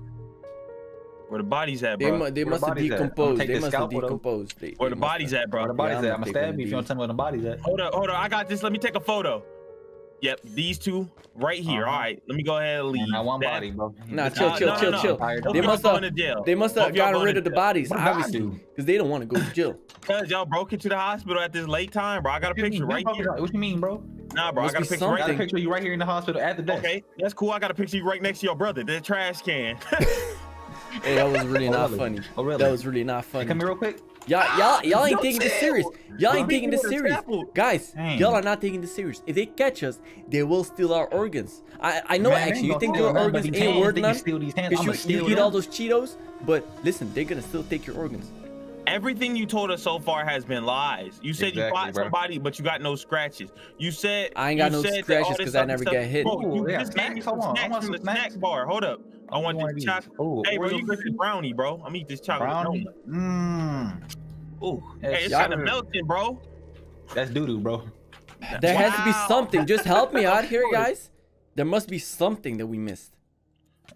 Where the bodies at, bro? They, mu they must have decomposed. They must have decomposed. They, where the bodies at, bro? Where the bodies yeah, at? I'm gonna stab you if you don't tell me where the bodies at. Hold on, hold on. I got this. Let me take a photo. Yep, these two right here. Uh-huh. All right, let me go ahead and leave. Not one that. body, bro. Nah, chill, chill, no, chill, no, chill. No. They must have. They must have gotten rid of the bodies, obviously, because they don't want to go to jail. Cause y'all broke into the hospital at this late time, bro. I got a picture right here. What you mean, bro? Nah, bro, I got a picture. I got a picture of you right here in the hospital at the desk. Okay, that's cool. I got a picture of you right next to your brother, the trash can. Hey, that was really oh, not really? funny. Oh, really? That was really not funny. Hey, come here real quick. Y'all, y'all, y'all ain't taking this serious. Y'all ain't taking this serious, guys. Y'all are not taking this serious. If they catch us, they will steal our organs. I, I know. Man, actually, you think your organs ain't worth nothing because you, you eat all those Cheetos. But listen, they're gonna still take your organs. Everything you told us so far has been lies. You said exactly, you fought bro. somebody, but you got no scratches. You said I ain't got no scratches because I never stuff. get hit. Bro, Ooh, you yeah. just gave me some snacks I want from the snacks. snack bar. Hold up. I want this chocolate. Oh, hey, bro, you get this brownie, bro. I'm eat this chocolate. Mmm. Ooh. Hey, it's kind of melting, bro. That's doo-doo, bro. There wow. has to be something. Just help me out here, guys. There must be something that we missed.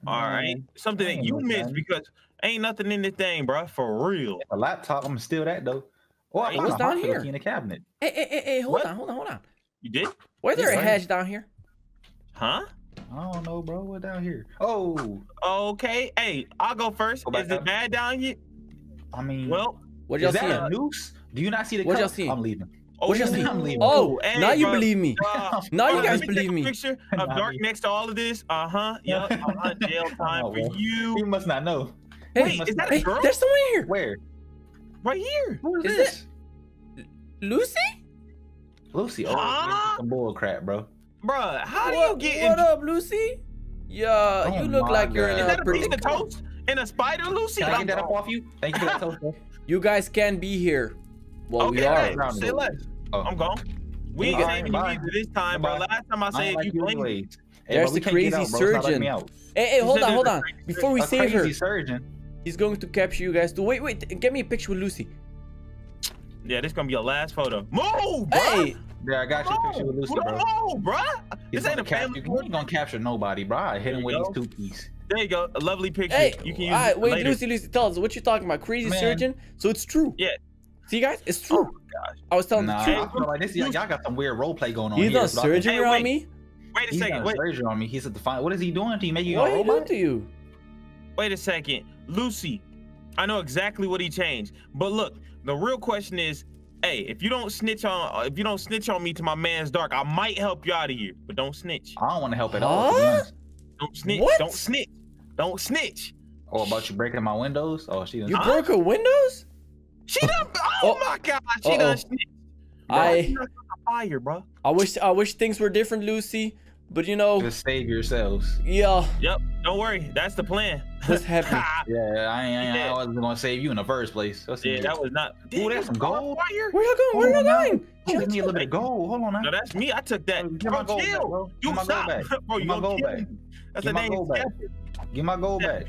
All right. Something that you missed because ain't nothing in this thing, bro. For real. A laptop. I'm still that, though. Oh, I was down here. In the cabinet. Hey, hey, hey, hey. Hold what? on. Hold on. Hold on. You did? Where's there a hedge down here? Huh? I don't know, bro. What down here? Oh. Okay. Hey, I'll go first. Go Is it bad down here? I mean, well, what y'all see? A noose? Do you not see the What y'all see? I'm leaving. Oh, what you I'm leaving. oh hey, now you bro. believe me. Uh, now you guys believe me. Picture of Dark next to all of this. Uh huh. Yep. Uh-huh. Jail time oh, for bro. you. You must not know. Hey, Wait, is that a girl? Hey, there's someone here. Where? Right here. Who is, is this? It? Lucy? Lucy. Oh, huh? Some bull crap, bro. Bro, how what, do you get? What in... up, Lucy? Yeah, oh, you look like God. you're in is a. Is that a piece of toast and a spider, Lucy? Can I get that up off you? Thank you for that toast. You guys can be here. Well, okay, we are. Say less. Oh. I'm gone. We ain't saving you either this time, bro. Last time I saved like you, you hey, There's the crazy out, surgeon. Like hey, hey, hold on, hold on. Before we save her, surgeon. he's going to capture you guys. Too. Wait, wait, get me a picture with Lucy. Yeah, this is gonna be your last photo. Move, bro. Hey. Yeah, I got your picture with Lucy, bro. Move, bro. This ain't a family. You're not gonna capture nobody, bro. I hit him with these two keys. There you go. A lovely picture. Hey, you can use. All right, wait, Lucy, Lucy, tell us what you're talking about. Crazy surgeon. So it's true. Yeah. See, guys, it's true. Oh gosh. I was telling nah, the truth. I feel like this, y'all got some weird role play going on. He's here, done so surgery hey, on me. Wait a He's second. Wait. Surgery on me. He's at the final. What is he doing to you? Making you a robot? To you? Wait a second, Lucy. I know exactly what he changed. But look, the real question is, hey, if you don't snitch on, if you don't snitch on me to my man's Dark, I might help you out of here. But don't snitch. I don't want to help at huh? all. Don't snitch. What? Don't snitch. Don't snitch. Oh, about you breaking my windows? Oh, she. You broke her windows? She done. Oh, oh my God! She uh -oh. done. Shit. Bro, I. She fire, bro. I wish. I wish things were different, Lucy. But you know. Just save yourselves. Yeah. Yep. Don't worry. That's the plan. What's happening? yeah, I ain't. I wasn't gonna save you in the first place. That's yeah, that was not. Dude, that's some gold. Fire. Where y'all going? Where y'all going? Oh, give me a little bit of gold. Hold on. Now. No, that's me. I took that. Get my gold back, bro. You stop. Bro, you gonna kill me? That's the name. Get my gold back.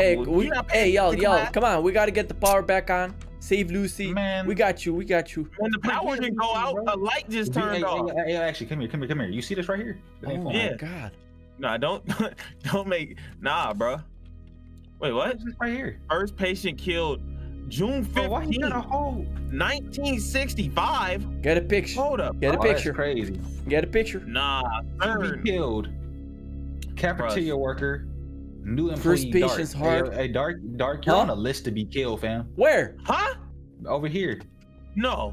Hey, we, hey, y'all, y'all, come on. We gotta get the power back on. Save Lucy, man. We got you. We got you. When the power didn't go out, the light just turned hey, off. Hey, hey, actually, come here, come here, come here. You see this right here? Oh my yeah. God. Nah, don't, don't make. Nah, bro. Wait, what? What's this right here? First patient killed June fifteenth, nineteen sixty-five. Get a picture. Hold up. Get a oh, picture. That's crazy. Get a picture. Nah. Third killed. Cafeteria worker. New employee. First patient's heart. Hey, Dark, Dark, you're huh? on a list to be killed, fam. Where? Huh? Over here. No.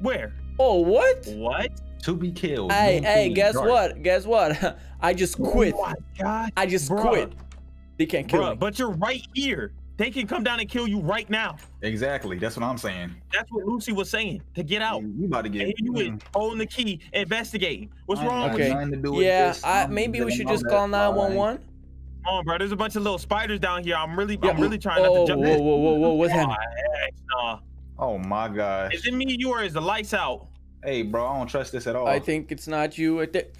Where? Oh, what? What? To be killed. Hey, no hey, guess dark. what? Guess what? I just quit. Oh my God. I just Bruh. quit. They can't kill Bruh, me. But you're right here. They can come down and kill you right now. Exactly. That's what I'm saying. That's what Lucy was saying. To get out. You about to get. And you is holding the key, investigating. What's wrong okay. with you? With yeah, I, maybe we should just call nine one one. Come on, bro. There's a bunch of little spiders down here. I'm really, yeah. I'm really trying oh, not to jump. Whoa, whoa, whoa, whoa! What's happening? Oh, oh my gosh! Is it me, you, or is the lights out? Hey, bro, I don't trust this at all. I think it's not you. I think.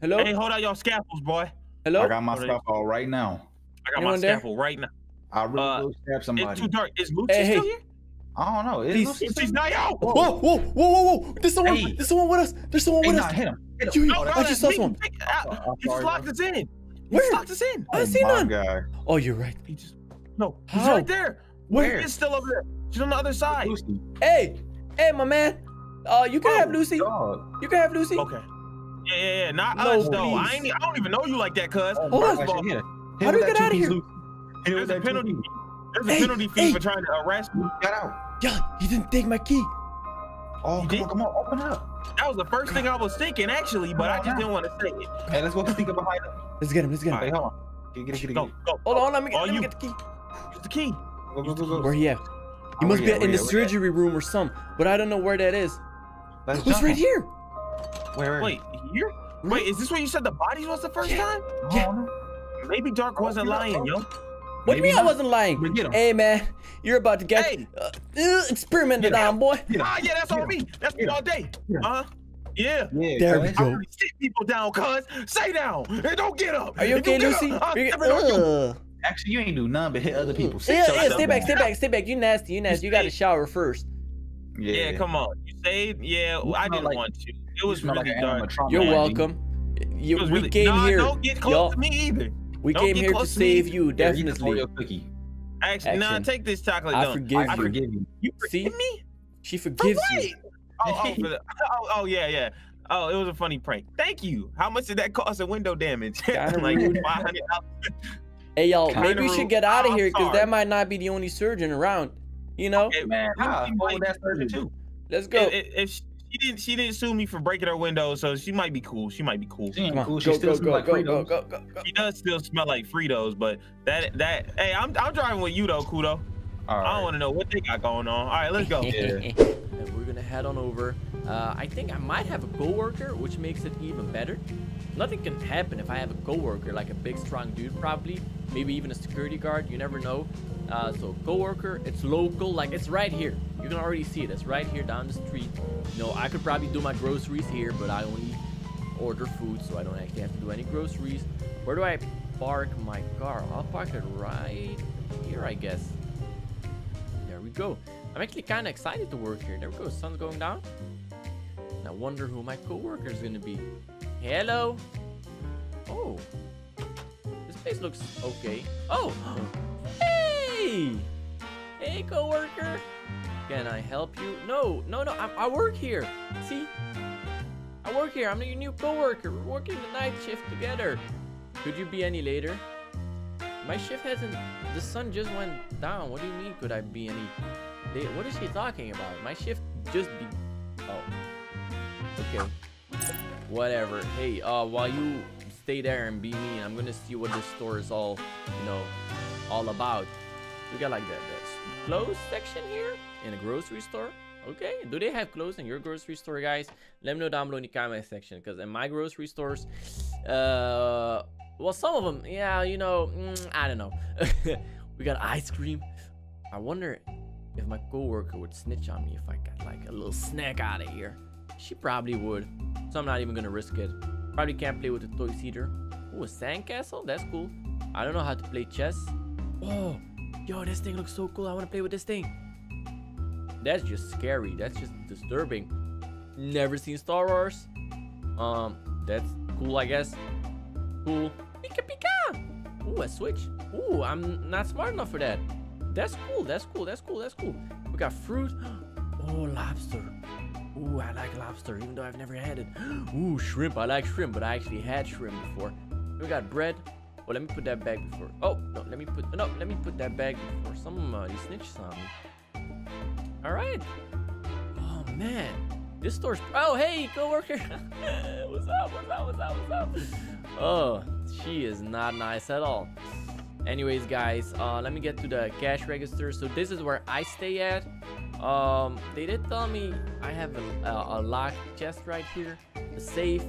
Hello. Hey, hold out your scaffolds, boy. Hello. I got my scaffold right now. I got Anyone my there? scaffold right now. I really uh, will stab somebody. It's too dark. Is Lucy hey, still hey. here? I don't know. Is Please. Lucy still She's not out. Whoa, whoa, whoa, whoa, whoa! There's someone. Hey. There's someone with us. There's someone with hey, us. Nah, hit him. Hit him. You, oh, bro, I just saw someone. You locked us in. Where? Locked us in. I didn't see none. God. Oh, you're right. He just no. He's How? right there. Where? He's still over there. She's on the other side. Lucy. Hey, hey, my man. Uh, you can oh, have Lucy. God. You can have Lucy. Okay. Yeah, yeah, yeah. Not no, us though. I ain't. I don't even know you like that, cuz. Oh, oh, How do you get out of here? There's, There's a penalty. There's a hey, penalty fee hey. for trying to arrest me. Get out. Yeah, he didn't take my key. Oh, come on, come on, open up. That was the first thing I was thinking, actually, but I just didn't want to say it. Hey, let's go think about behind him. Let's get him, let's get him. Hey, hold on. Get, get, get, get, go, go. Hold on, let me, get, let me get the key. Use the key. Go, go, go, go. Where he at? He must oh, be yeah, in the yeah, surgery yeah. room or something, but I don't know where that is. Let's Who's jump. right here? Where, where? Wait, here? Wait, is this where you said the bodies was the first yeah. time? Yeah. Maybe Dark wasn't oh, lying, yo. What do you mean not. I wasn't lying? But get him. Hey, man, you're about to get hey. uh, experimented on, boy. Ah, yeah, that's on me. That's me all day. Uh-huh. Yeah. yeah. There we go. Sit people down, cuz. Stay down. And don't get up. Are you okay, Lucy? Actually, you ain't do none but hit other people. Sit yeah, yeah, stay back, stay back, stay back. You nasty, you nasty. You got to shower first. Yeah. yeah, come on. You saved? Yeah, well, I didn't like, want to. It was really like dark. You're welcome. You, we really, came nah, here. Don't get close to me either. We don't came here to save me. you, definitely. Yeah, you Actually, Action. nah, take this chocolate. I forgive I, you. I forgive you. You forgive See? me? She forgives oh, you. Oh, oh, for the, oh, oh, yeah, yeah. Oh, it was a funny prank. Thank you. How much did that cost in window damage? Like five hundred dollars. Hey, y'all, maybe we should get out of here because that might not be the only surgeon around. You know, okay, man. How? That surgeon too. Let's go. If, if she didn't, she didn't sue me for breaking her window, so she might be cool. She might be cool. She ain't Come cool. She go, still go, go, like go, go, go, go, go. She does still smell like Fritos, but that that hey, I'm I'm driving with you though, Kudo. All right. I don't want to know what they got going on. All right, let's go. Yeah. And we're gonna head on over. Uh, I think I might have a co-worker, which makes it even better. Nothing can happen if I have a co-worker, like a big strong dude, probably. Maybe even a security guard. You never know. Uh, so coworker, it's local, like it's right here. You can already see it. It's right here down the street. You know, I could probably do my groceries here, but I only order food, so I don't actually have to do any groceries. Where do I park my car? I'll park it right here, I guess. There we go. I'm actually kind of excited to work here. There we go. Sun's going down. And I wonder who my coworker is going to be. Hello. Oh. This place looks okay. Oh. Hey, coworker. Can I help you? No, no, no. I, I work here. See, I work here. I'm your new coworker. We're working the night shift together. Could you be any later? My shift hasn't. The sun just went down. What do you mean? Could I be any? They, what is she talking about? My shift just be. Oh. Okay. Whatever. Hey, uh, while you stay there and be mean, I'm gonna see what this store is all, you know, all about. We got like that, that clothes section here in a grocery store. Okay, do they have clothes in your grocery store, guys? Let me know down below in the comment section, because in my grocery stores, uh, well, some of them, yeah, you know, mm, I don't know. We got ice cream. I wonder if my coworker would snitch on me if I got like a little snack out of here. She probably would, so I'm not even gonna risk it. Probably can't play with the toys either. Ooh, a sandcastle, that's cool. I don't know how to play chess. Oh. Yo, this thing looks so cool. I want to play with this thing. That's just scary. That's just disturbing. Never seen Star Wars. Um, that's cool, I guess. Cool. Pika pika. Ooh, a switch. Ooh, I'm not smart enough for that. That's cool. That's cool. That's cool. That's cool. We got fruit. Oh, lobster. Ooh, I like lobster, even though I've never had it. Ooh, shrimp. I like shrimp, but I actually had shrimp before. We got bread. Oh, let me put that back before. Oh, no, let me put no, let me put that back before somebody snitches on me. All right. Oh man, this store's. Oh hey, coworker. What's up? What's up? What's up? What's up? Oh, she is not nice at all. Anyways, guys, uh, let me get to the cash register. So this is where I stay at. Um, they did tell me I have a, a, a locked chest right here, a safe.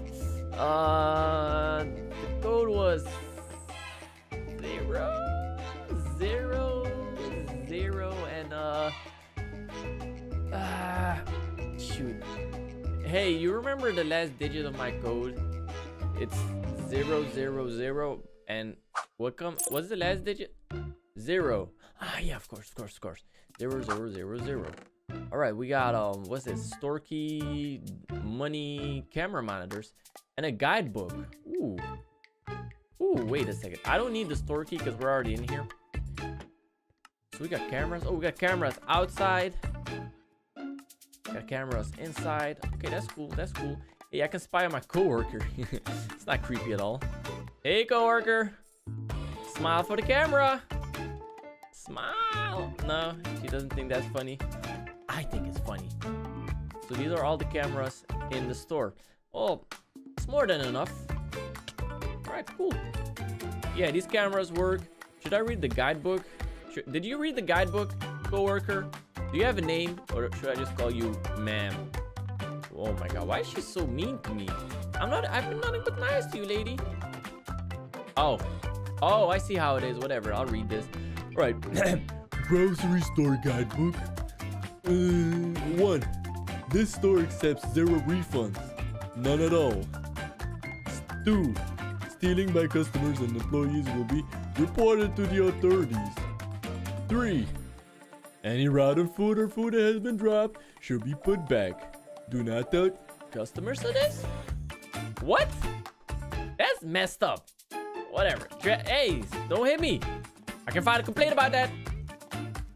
Uh, the code was. Zero, zero, zero, and uh, ah, shoot. Hey, you remember the last digit of my code? It's zero, zero, zero, and what come? What's the last digit? Zero. Ah, yeah, of course, of course, of course. Zero, zero, zero, zero. All right, we got um, what's this? Store key, money, camera monitors, and a guidebook. Ooh. Ooh, wait a second. I don't need the store key because we're already in here. So we got cameras. Oh, we got cameras outside. Got cameras inside. Okay, that's cool. That's cool. Hey, I can spy on my coworker. It's not creepy at all. Hey, coworker. Smile for the camera. Smile. No, she doesn't think that's funny. I think it's funny. So these are all the cameras in the store. Oh, it's more than enough. Alright, cool. Yeah, these cameras work. Should I read the guidebook? Should, did you read the guidebook, coworker? Do you have a name, or should I just call you ma'am? Oh my god, why is she so mean to me? I'm not. I've been nothing but nice to you, lady. Oh, Oh, I see how it is. Whatever. I'll read this. All right. Grocery store guidebook. Uh, one. This store accepts zero refunds. None at all. Two. Stealing by customers and employees will be reported to the authorities. Three. Any rotten food or food that has been dropped should be put back. Do not tell customers to this? What? That's messed up. Whatever. Tra hey, don't hit me. I can file a complaint about that.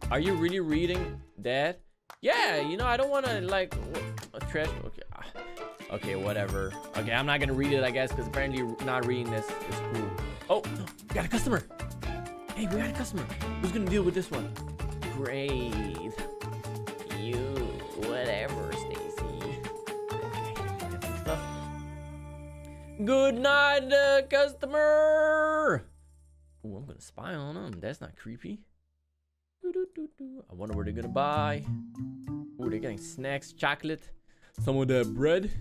Are you really reading that? Yeah, you know, I don't want to, like, a trash. Okay. Okay, whatever. Okay, I'm not going to read it, I guess, because apparently not reading this is cool. Oh, we got a customer. Hey, we got a customer. Who's going to deal with this one? Great. You, whatever, Stacy. Okay, good night, uh, customer. Oh, I'm going to spy on them. That's not creepy. I wonder where they're going to buy. Oh, they're getting snacks, chocolate, some of that bread.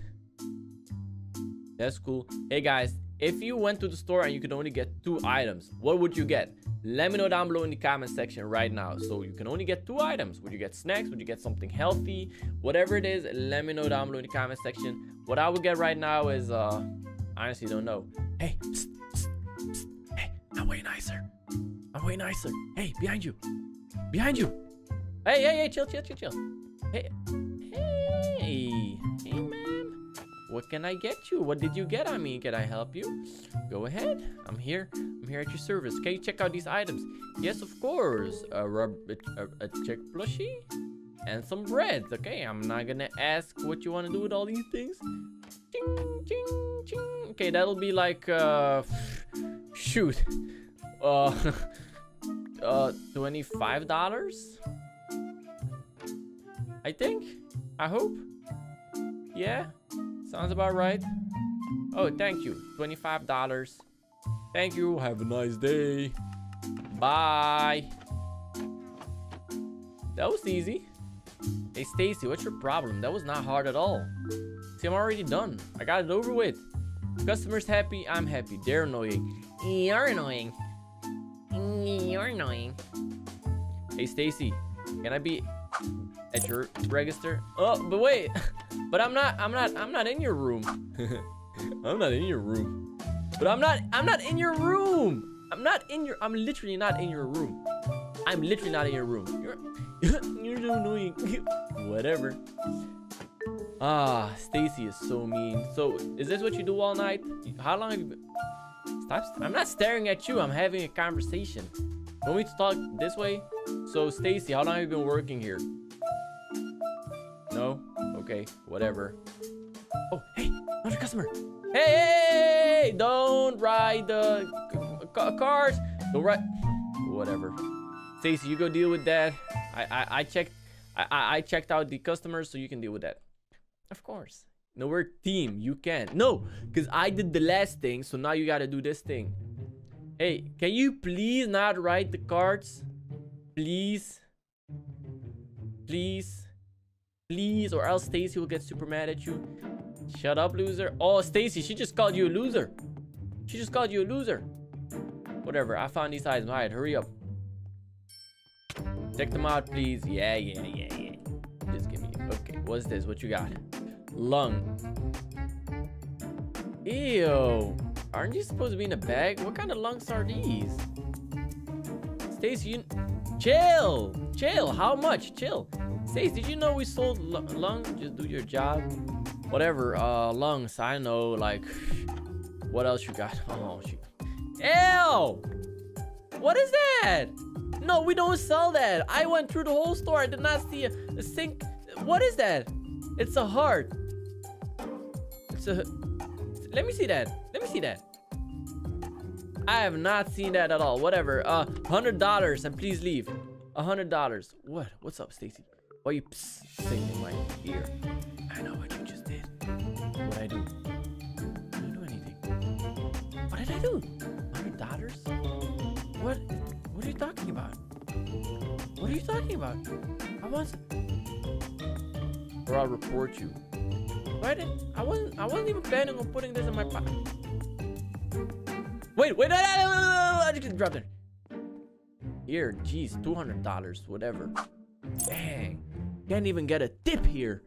That's cool. Hey, guys. If you went to the store and you could only get two items, what would you get? Let me know down below in the comment section right now. So you can only get two items. Would you get snacks? Would you get something healthy? Whatever it is, let me know down below in the comment section. What I would get right now is, uh, I honestly don't know. Hey, psst, psst, psst. Hey, I'm way nicer. I'm way nicer. Hey, behind you. Behind you. Hey, hey, hey, chill, chill, chill, chill. Hey, hey, hey, man. What can I get you? What did you get? I mean, can I help you? Go ahead. I'm here. I'm here at your service. Can you check out these items? Yes, of course. A, rub a, a chick plushie and some breads. Okay, I'm not gonna ask what you want to do with all these things. Ching, ching, ching. Okay, that'll be like, uh, shoot, uh, uh, twenty-five dollars. I think. I hope. Yeah. Sounds about right. Oh, thank you. twenty-five dollars. Thank you. Have a nice day. Bye. That was easy. Hey, Stacy, what's your problem? That was not hard at all. See, I'm already done. I got it over with. Customer's happy. I'm happy. They're annoying. You're annoying. You're annoying. Hey, Stacy, can I be at your register? Oh, but wait. But I'm not, I'm not, I'm not in your room. I'm not in your room. But I'm not, I'm not in your room. I'm not in your, I'm literally not in your room. I'm literally not in your room. You're, you're so annoying. Whatever. Ah, Stacy is so mean. So, is this what you do all night? How long have you been? Stop, I'm not staring at you. I'm having a conversation. Want me to talk this way? So, Stacy, how long have you been working here? No? Okay, whatever. Oh, hey, another customer. Hey, don't ride the cars. Don't ride. Whatever. Stacy, you go deal with that. I I, I checked. I I checked out the customers, so you can deal with that. Of course. No, we're team. You can. No, because I did the last thing, so now you gotta do this thing. Hey, can you please not ride the carts? Please. Please. Please, or else Stacy will get super mad at you. Shut up, loser. Oh, Stacy, she just called you a loser. She just called you a loser. Whatever, I found these items. All right, hurry up. Check them out, please. Yeah, yeah, yeah, yeah. Just give me... Okay, what's this? What you got? Lung. Ew. Aren't you supposed to be in a bag? What kind of lungs are these? Stacy, you... Chill. Chill. How much? Chill. Stacy, did you know we sold lungs? Just do your job. Whatever, uh, lungs, I know, like, what else you got? Oh, shoot. Ew! What is that? No, we don't sell that. I went through the whole store. I did not see a, a sink. What is that? It's a heart. It's a... Let me see that. Let me see that. I have not seen that at all. Whatever, uh, one hundred dollars and please leave. one hundred dollars. What? What's up, Stacy? Why are you singing right here? I know what you just did. What did I do? I didn't do anything. What did I do? one hundred dollars? What? What are you talking about? What are you talking about? I was... Or I'll report you. Why didn't... I wasn't... I wasn't even planning on putting this in my pocket. Wait, wait, no, no, no, no, no. I just dropped it. Here, geez, two hundred dollars, whatever. Dang. Can't even get a tip here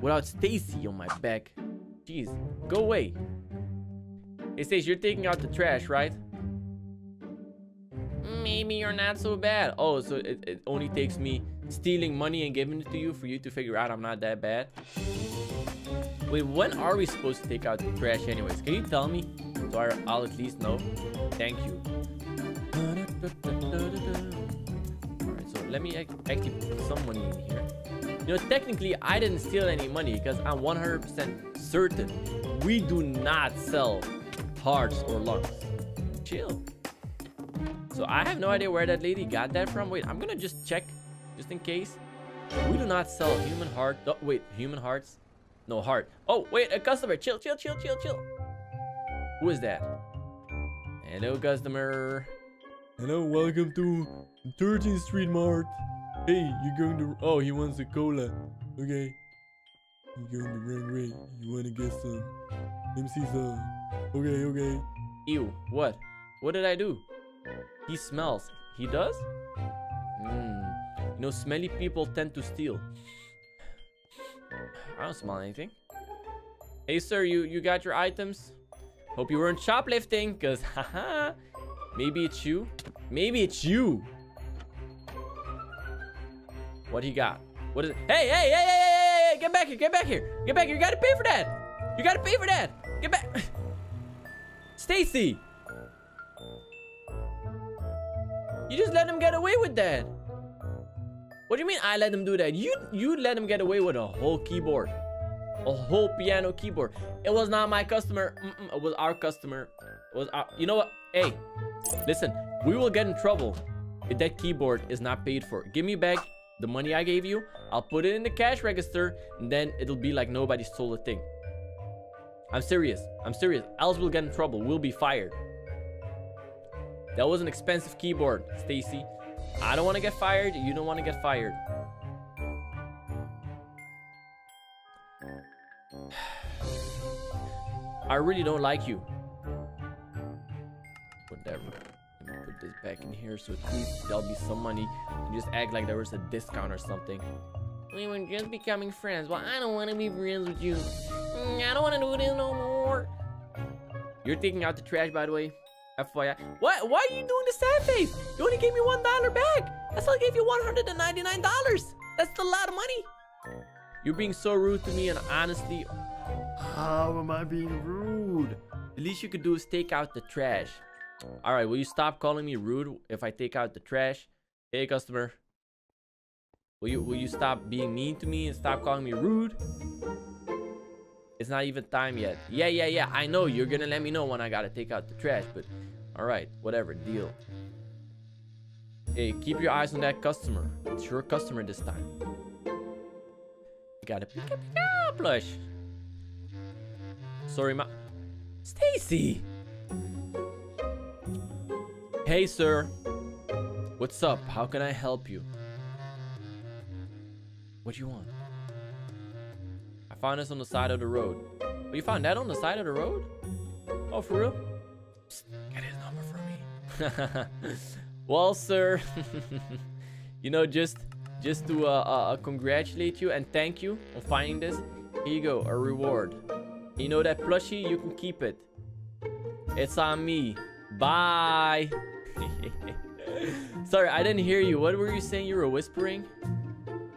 without Stacy on my back. Jeez, go away. It says you're taking out the trash, right? Maybe you're not so bad. Oh, so it, it only takes me stealing money and giving it to you for you to figure out I'm not that bad. Wait, when are we supposed to take out the trash anyways? Can you tell me? So I'll at least know. Thank you. Alright, so let me actually put some money in here. You know, technically, I didn't steal any money because I'm one hundred percent certain we do not sell hearts or lungs. Chill. So I have no idea where that lady got that from. Wait, I'm gonna just check, just in case. We do not sell human heart. Oh, wait, human hearts? No heart. Oh, wait, a customer. Chill, chill, chill, chill, chill. Who is that? Hello, customer. Hello, welcome to thirteenth Street Mart. Hey, you're going to... Oh, he wants a cola. Okay. You're going the wrong way. You want to get some... M C some. Okay, okay. Ew, what? What did I do? He smells. He does? Mm. You know, smelly people tend to steal. I don't smell anything. Hey, sir, you, you got your items? Hope you weren't shoplifting, because, haha. Maybe it's you. Maybe it's you. What he got? What is it? Hey, hey, hey, hey, hey, hey, get back here, get back here, get back here. You gotta pay for that. You gotta pay for that. Get back. Stacy. You just let him get away with that. What do you mean I let him do that? You you let him get away with a whole keyboard. A whole piano keyboard. It was not my customer. Mm-mm, it was our customer. It was our, you know what? Hey, listen, we will get in trouble if that keyboard is not paid for. Give me back the money I gave you. I'll put it in the cash register, and then it'll be like nobody stole a thing. I'm serious. I'm serious. Else we'll get in trouble. We'll be fired. That was an expensive keyboard, Stacy. I don't want to get fired. You don't want to get fired. I really don't like you. Whatever. Let me put this back in here so at least there'll be some money. You just act like there was a discount or something. We were just becoming friends. Well, I don't want to be friends with you. I don't want to do this no more. You're taking out the trash, by the way. F Y I. What? Why are you doing the sad face? You only gave me one dollar back. I still gave you one hundred ninety-nine dollars. That's still a lot of money. You're being so rude to me, and honestly, how am I being rude? The least you could do is take out the trash. All right, will you stop calling me rude if I take out the trash? Hey, customer. Will you will you stop being mean to me and stop calling me rude? It's not even time yet. Yeah, yeah, yeah. I know you're gonna let me know when I gotta take out the trash, but all right, whatever, deal. Hey, keep your eyes on that customer. It's your customer this time. You gotta pick up your blush. Sorry, ma. Stacy. Hey, sir. What's up? How can I help you? What do you want? I found this on the side of the road. Oh, you found that on the side of the road? Oh, for real? Psst, get his number for me. Well, sir. You know, just just to uh, uh, congratulate you and thank you on finding this. Here you go, a reward. You know that plushie? You can keep it. It's on me. Bye. Sorry, I didn't hear you. What were you saying? You were whispering?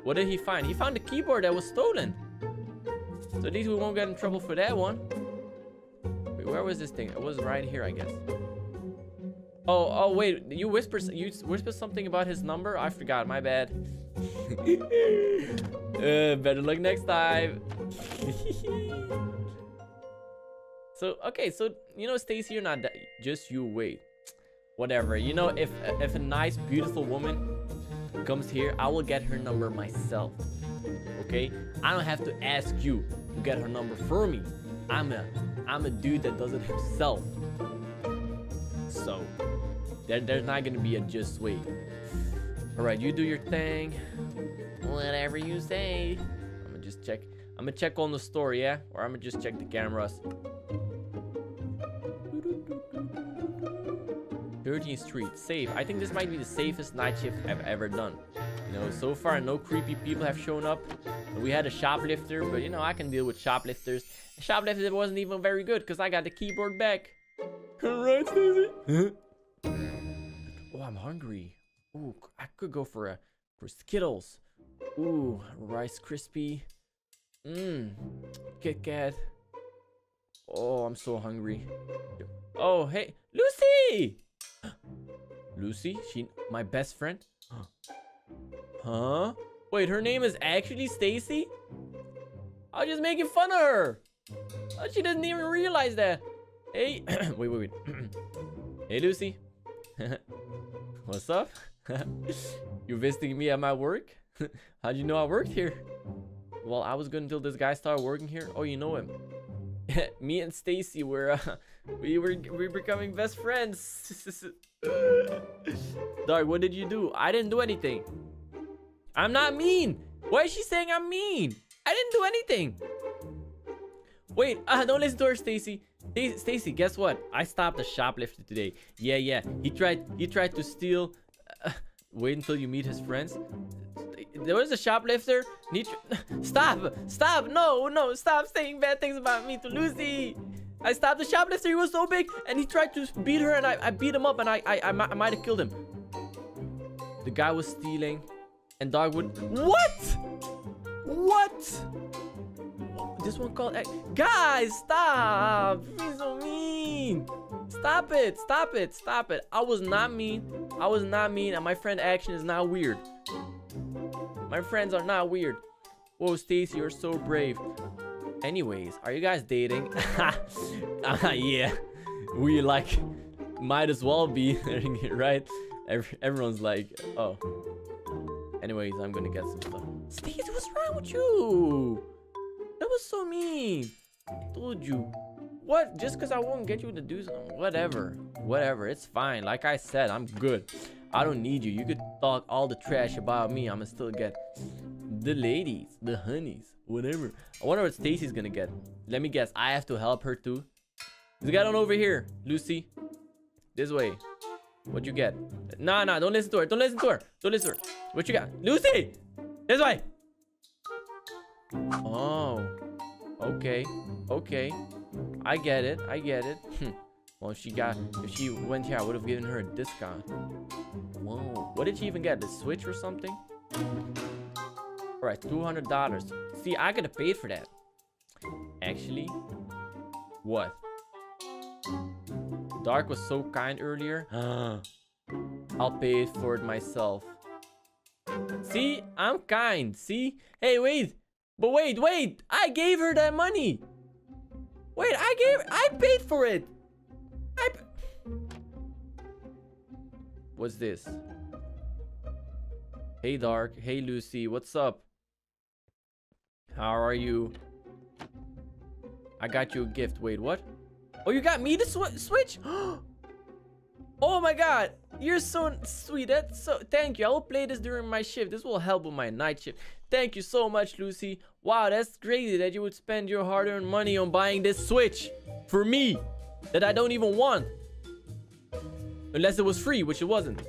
What did he find? He found the keyboard that was stolen. So at least we won't get in trouble for that one. Wait, where was this thing? It was right here, I guess. Oh, oh, wait. You whispered, you whispered something about his number? I forgot. My bad. uh, better luck next time. So, okay, so, you know, Stacy, you're not that, just you wait. Whatever, you know, if if a nice, beautiful woman comes here, I will get her number myself, okay? I don't have to ask you to get her number for me. I'm a, I'm a dude that does it himself. So, there, there's not gonna be a just wait. All right, you do your thing. Whatever you say. I'm gonna just check. I'm gonna check on the store, yeah? Or I'm gonna just check the cameras. thirteenth Street. Safe. I think this might be the safest night shift I've ever done. You know, so far no creepy people have shown up. We had a shoplifter, but you know, I can deal with shoplifters. The shoplifter wasn't even very good because I got the keyboard back. Alright, Stacy. Oh, I'm hungry. Ooh, I could go for a for Skittles. Ooh, Rice Krispie. Mmm, Kit Kat. Oh, I'm so hungry. Oh, hey, Lucy! Lucy? She, my best friend? Huh? Wait, her name is actually Stacy? I was just making fun of her. Oh, she doesn't even realize that. Hey, wait, wait, wait. Hey, Lucy. What's up? You visiting me at my work? How'd you know I worked here? Well, I was good until this guy started working here. Oh, you know him. Me and Stacy were, uh, we were we were becoming best friends. Dark, what did you do? I didn't do anything. I'm not mean. Why is she saying I'm mean? I didn't do anything. Wait, uh, don't listen to her, Stacy. Stacy, guess what? I stopped a shoplifter today. Yeah, yeah. He tried. He tried to steal. Uh, wait until you meet his friends. There was a shoplifter. Need stop, stop, no, no, stop saying bad things about me to Lucy. I stopped the shoplifter. He was so big, and he tried to beat her, and I, I beat him up, and I, I, I, I might have killed him. The guy was stealing, and Dogwood. What? What? This one called. Guys, stop! Please don't mean. Stop it! Stop it! Stop it! I was not mean. I was not mean, and my friend Action is not weird. My friends are not weird. Whoa, Stacy, you're so brave. Anyways, are you guys dating? uh, yeah, we like might as well be, right? Every, everyone's like, oh. Anyways, I'm gonna get some stuff. Stacy, what's wrong with you? That was so mean. I told you. What? Just because I won't get you to do something? Whatever. Whatever. It's fine. Like I said, I'm good. I don't need you. You could talk all the trash about me. I'ma still get the ladies, the honeys, whatever. I wonder what Stacy's gonna get. Let me guess. I have to help her too. There's a guy on over here, Lucy. This way. What you get? Nah, nah. Don't listen to her. Don't listen to her. Don't listen to her. What you got, Lucy? This way. Oh. Okay. Okay. I get it. I get it. Hm. Well, she got, if she went here, I would have given her a discount. Whoa. What did she even get? The Switch or something? Alright, two hundred dollars. See, I could have paid for that. Actually, what? Dark was so kind earlier. I'll pay for it myself. See? I'm kind. See? Hey, wait. But wait, wait. I gave her that money. Wait, I gave, I paid for it. I what's this? Hey, Dark. Hey, Lucy. What's up? How are you? I got you a gift. Wait, what? Oh, you got me the sw switch? Oh my God. You're so sweet. That's so. Thank you. I will play this during my shift. This will help with my night shift. Thank you so much, Lucy. Wow, that's crazy that you would spend your hard-earned money on buying this switch for me. That I don't even want. Unless it was free, which it wasn't.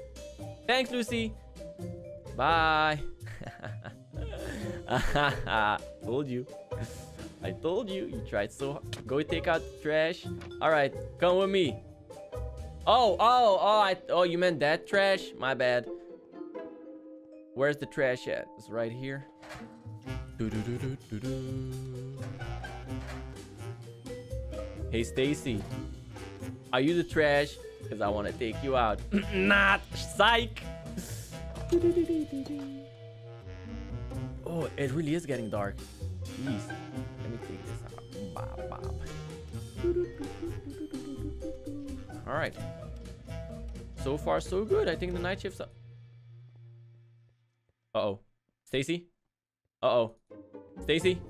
Thanks, Lucy. Bye. Told you. I told you. You tried so hard. Go take out the trash. Alright, come with me. Oh, oh, oh, I oh you meant that trash? My bad. Where's the trash at? It's right here. Do do do do do do. Hey, Stacy, are you the trash? Because I want to take you out. Not psych. Oh, it really is getting dark. Jeez. Let me take this out. Bop, bop. All right. So far, so good. I think the night shift's up. Uh-oh. Stacy? Uh-oh. Stacy?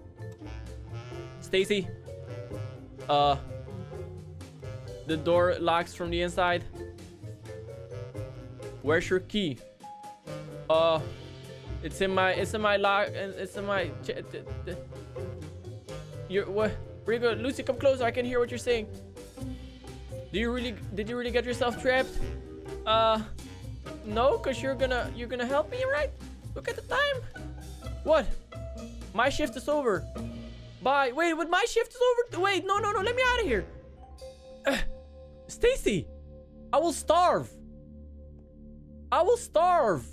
Stacy? Uh, the door locks from the inside. Where's your key? Uh, it's in my, it's in my lock, and it's in my. You're what? Where you go, Lucy? Come closer. I can hear what you're saying. Do you really? Did you really get yourself trapped? Uh, no, cause you're gonna you're gonna help me, right? Look at the time. What? My shift is over. Bye. Wait, what? My shift is over? Wait, no, no, no. Let me out of here. Uh, Stacy, I will starve. I will starve.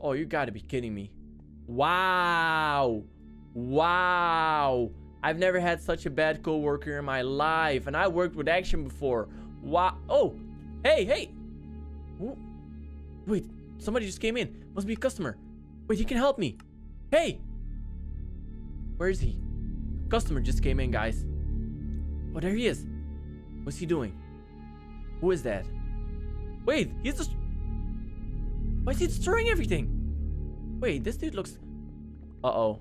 Oh, you gotta be kidding me. Wow. Wow. I've never had such a bad coworker in my life. And I worked with Action before. Wow. Oh, hey, hey. Wait, somebody just came in. Must be a customer. Wait, he can help me. Hey. Where is he? Customer just came in, guys. Oh, there he is. What's he doing? Who is that? Wait, he's just... Why is he destroying everything? Wait, this dude looks... Uh-oh.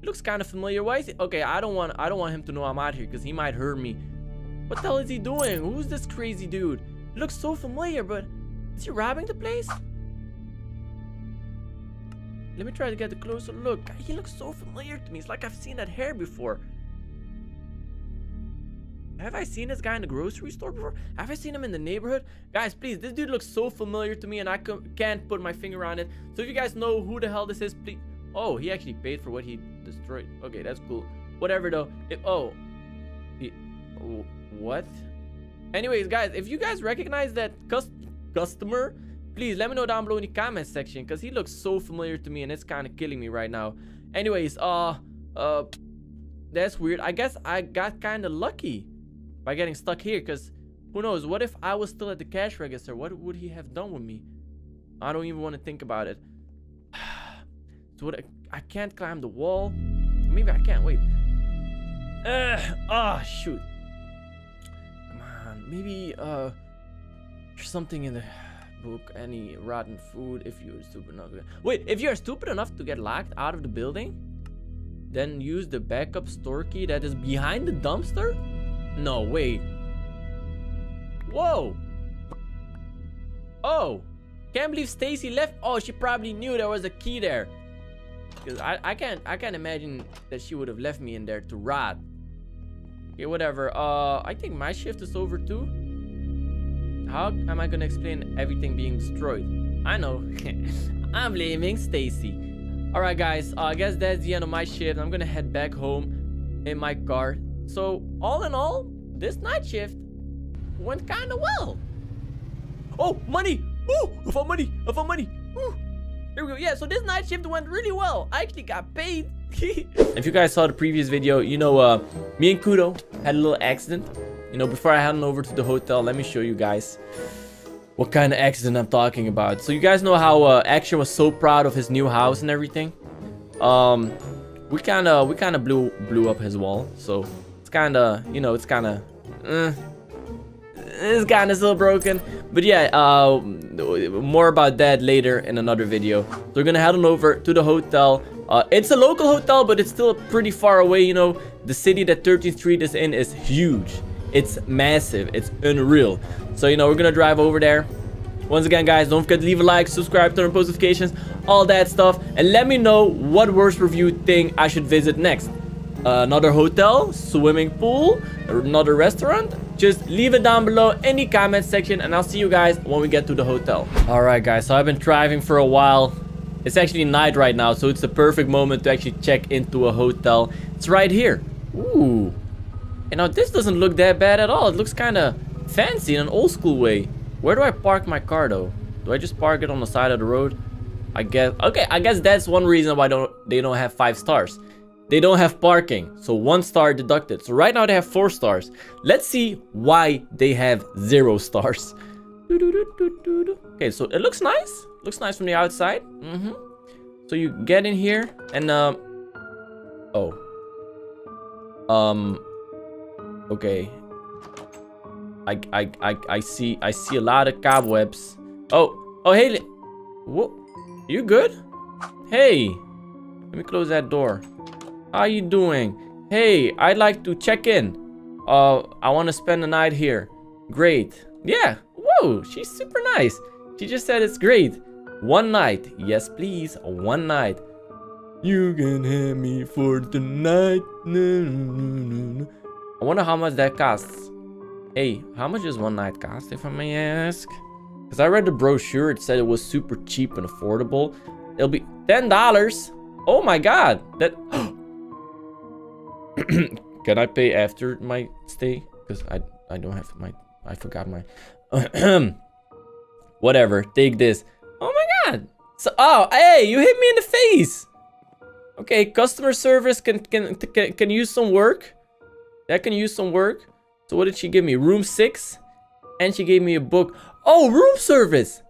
He looks kind of familiar. Why is he... Okay, I don't want I don't want him to know I'm out here because he might hurt me. What the hell is he doing? Who's this crazy dude? He looks so familiar, but... Is he robbing the place? Let me try to get a closer look. He looks so familiar to me. It's like I've seen that hair before. Have I seen this guy in the grocery store before? Have I seen him in the neighborhood? Guys, please, this dude looks so familiar to me and I can't put my finger on it. So if you guys know who the hell this is, please... Oh, he actually paid for what he destroyed. Okay, that's cool. Whatever, though. If, oh. He, oh. What? Anyways, guys, if you guys recognize that cus customer, please let me know down below in the comments section. Because he looks so familiar to me and it's kind of killing me right now. Anyways, uh... uh, that's weird. I guess I got kind of lucky by getting stuck here, because who knows, what if I was still at the cash register? What would he have done with me? I don't even want to think about it. So what, I, I can't climb the wall. Maybe I can't. Wait. Uh, oh shoot. Come on. Maybe uh there's something in the book. Any rotten food. If you're stupid enough to... Wait, if you're stupid enough to get locked out of the building, then use the backup store key that is behind the dumpster? No, wait. Whoa. Oh. Can't believe Stacy left. Oh, she probably knew there was a key there. Because I, I can't I can't imagine that she would have left me in there to rot. Okay, whatever. Uh, I think my shift is over too. How am I gonna explain everything being destroyed? I know. I'm blaming Stacy. Alright guys, uh, I guess that's the end of my shift. I'm gonna head back home in my car. So, all in all, this night shift went kind of well. Oh, money! Ooh, I found money! I found money! Ooh. Here we go. Yeah, so this night shift went really well. I actually got paid. If you guys saw the previous video, you know, uh, me and Kudo had a little accident. You know, before I head on over to the hotel, let me show you guys what kind of accident I'm talking about. So, you guys know how uh, Action was so proud of his new house and everything. Um, we kind of, we kind of blew, blew up his wall. So... kind of, you know, it's kind of eh, it's kind of still broken, but yeah, uh more about that later in another video. So we're gonna head on over to the hotel. Uh it's a local hotel, but it's still pretty far away. You know, the city that thirteenth street is in is huge. It's massive. It's unreal. So, you know, we're gonna drive over there. Once again, guys, don't forget to leave a like, subscribe, turn on post notifications, all that stuff, and let me know what worst review thing I should visit next. Uh, another hotel, swimming pool, another restaurant. Just leave it down below in the comment section, and I'll see you guys when we get to the hotel. All right, guys, so I've been driving for a while. It's actually night right now, so it's the perfect moment to actually check into a hotel. It's right here. Ooh. And now this doesn't look that bad at all. It looks kind of fancy in an old school way. Where do I park my car, though? Do I just park it on the side of the road? I guess. Okay, I guess that's one reason why don't they don't have five stars. They don't have parking, so one star deducted. So right now they have four stars. Let's see why they have zero stars. Okay, so it looks nice. Looks nice from the outside. Mm-hmm. So you get in here and um, oh, um, okay. I I I I see I see a lot of cobwebs. Oh oh hey, what? You good? Hey, let me close that door. How you doing? Hey, I'd like to check in. Uh, I want to spend the night here. Great. Yeah. Whoa, she's super nice. She just said it's great. One night. Yes, please. One night. You can have me for the night. No, no, no. I wonder how much that costs. Hey, how much does one night cost, if I may ask? Because I read the brochure, it said it was super cheap and affordable. It'll be ten dollars. Oh my god. That Can I pay after my stay? Because I I don't have my I forgot my whatever. Take this. Oh my god. So oh hey, you hit me in the face. Okay, customer service can can can, can use some work. That can use some work. So what did she give me? Room six, and she gave me a book. Oh, room service.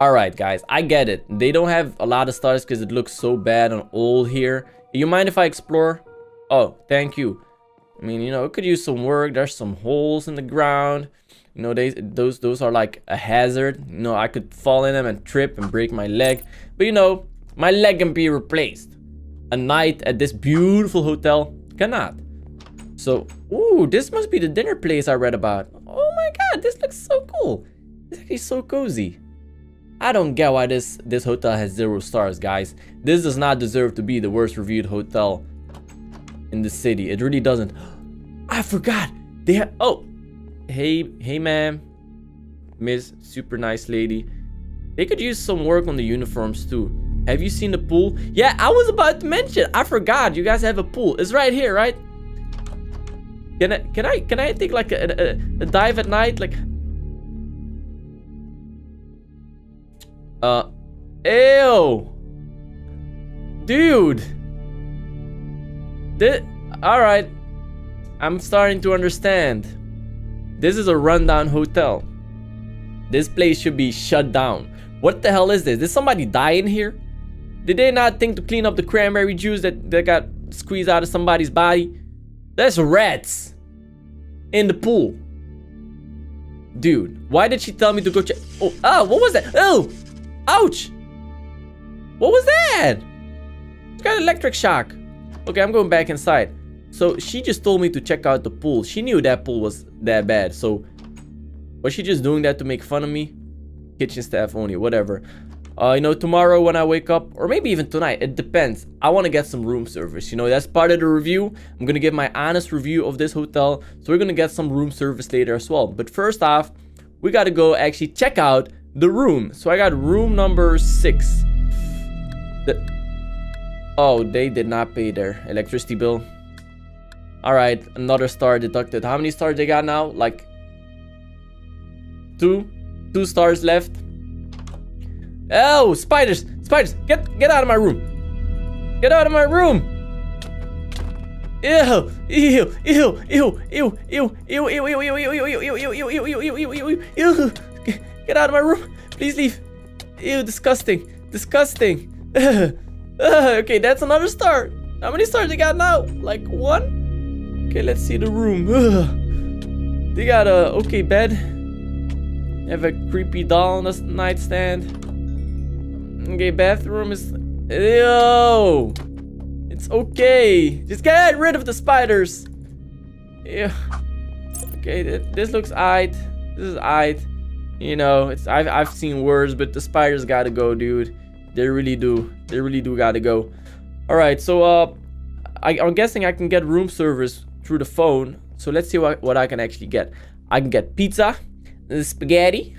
All right, guys, I get it. They don't have a lot of stars because it looks so bad and old here. You mind if I explore? Oh, thank you. I mean, you know, it could use some work. There's some holes in the ground. You know, they, those those are like a hazard. You know, I could fall in them and trip and break my leg. But you know, my leg can be replaced. A night at this beautiful hotel cannot. So, ooh, this must be the dinner place I read about. Oh my god, this looks so cool. It's actually so cozy. I don't get why this, this hotel has zero stars, guys. This does not deserve to be the worst reviewed hotel in the city. It really doesn't. I forgot. They have... Oh. Hey, hey, ma'am. Miss, super nice lady. They could use some work on the uniforms, too. Have you seen the pool? Yeah, I was about to mention. I forgot. You guys have a pool. It's right here, right? Can I, can I, can I take, like, a, a, a dive at night? Like... Uh, ew, dude. This, all right, I'm starting to understand. This is a rundown hotel. This place should be shut down. What the hell is this? Did somebody die in here? Did they not think to clean up the cranberry juice that that got squeezed out of somebody's body? There's rats in the pool, dude. Why did she tell me to go check? Oh, oh, what was that? Oh. Ouch! What was that? It's got an electric shock. Okay, I'm going back inside. So she just told me to check out the pool. She knew that pool was that bad. So was she just doing that to make fun of me? Kitchen staff only, whatever. Uh, you know, tomorrow when I wake up, or maybe even tonight, it depends. I want to get some room service. You know, that's part of the review. I'm going to give my honest review of this hotel. So we're going to get some room service later as well. But first off, we got to go actually check out the room. So I got room number six. The oh, they did not pay their electricity bill. All right, another star deducted. How many stars they got now? Like two, two stars left. Oh, spiders, spiders! Get get out of my room! Get out of my room! Ew, ew, ew, ew, ew, ew, ew, ew, ew, ew, ew, ew, ew, ew, ew, get out of my room. Please leave. Ew, disgusting. Disgusting. Uh, okay, that's another star. How many stars they got now? Like one? Okay, let's see the room. Uh, they got a okay bed. They have a creepy doll on the nightstand. Okay, bathroom is... Ew. It's okay. Just get rid of the spiders. Ew. Okay, th this looks aight. This is aight. You know, it's I've, I've seen worse, but the spiders gotta go, dude. They really do. They really do gotta go. All right, so uh, I, I'm guessing I can get room service through the phone. So let's see what, what I can actually get. I can get pizza, spaghetti,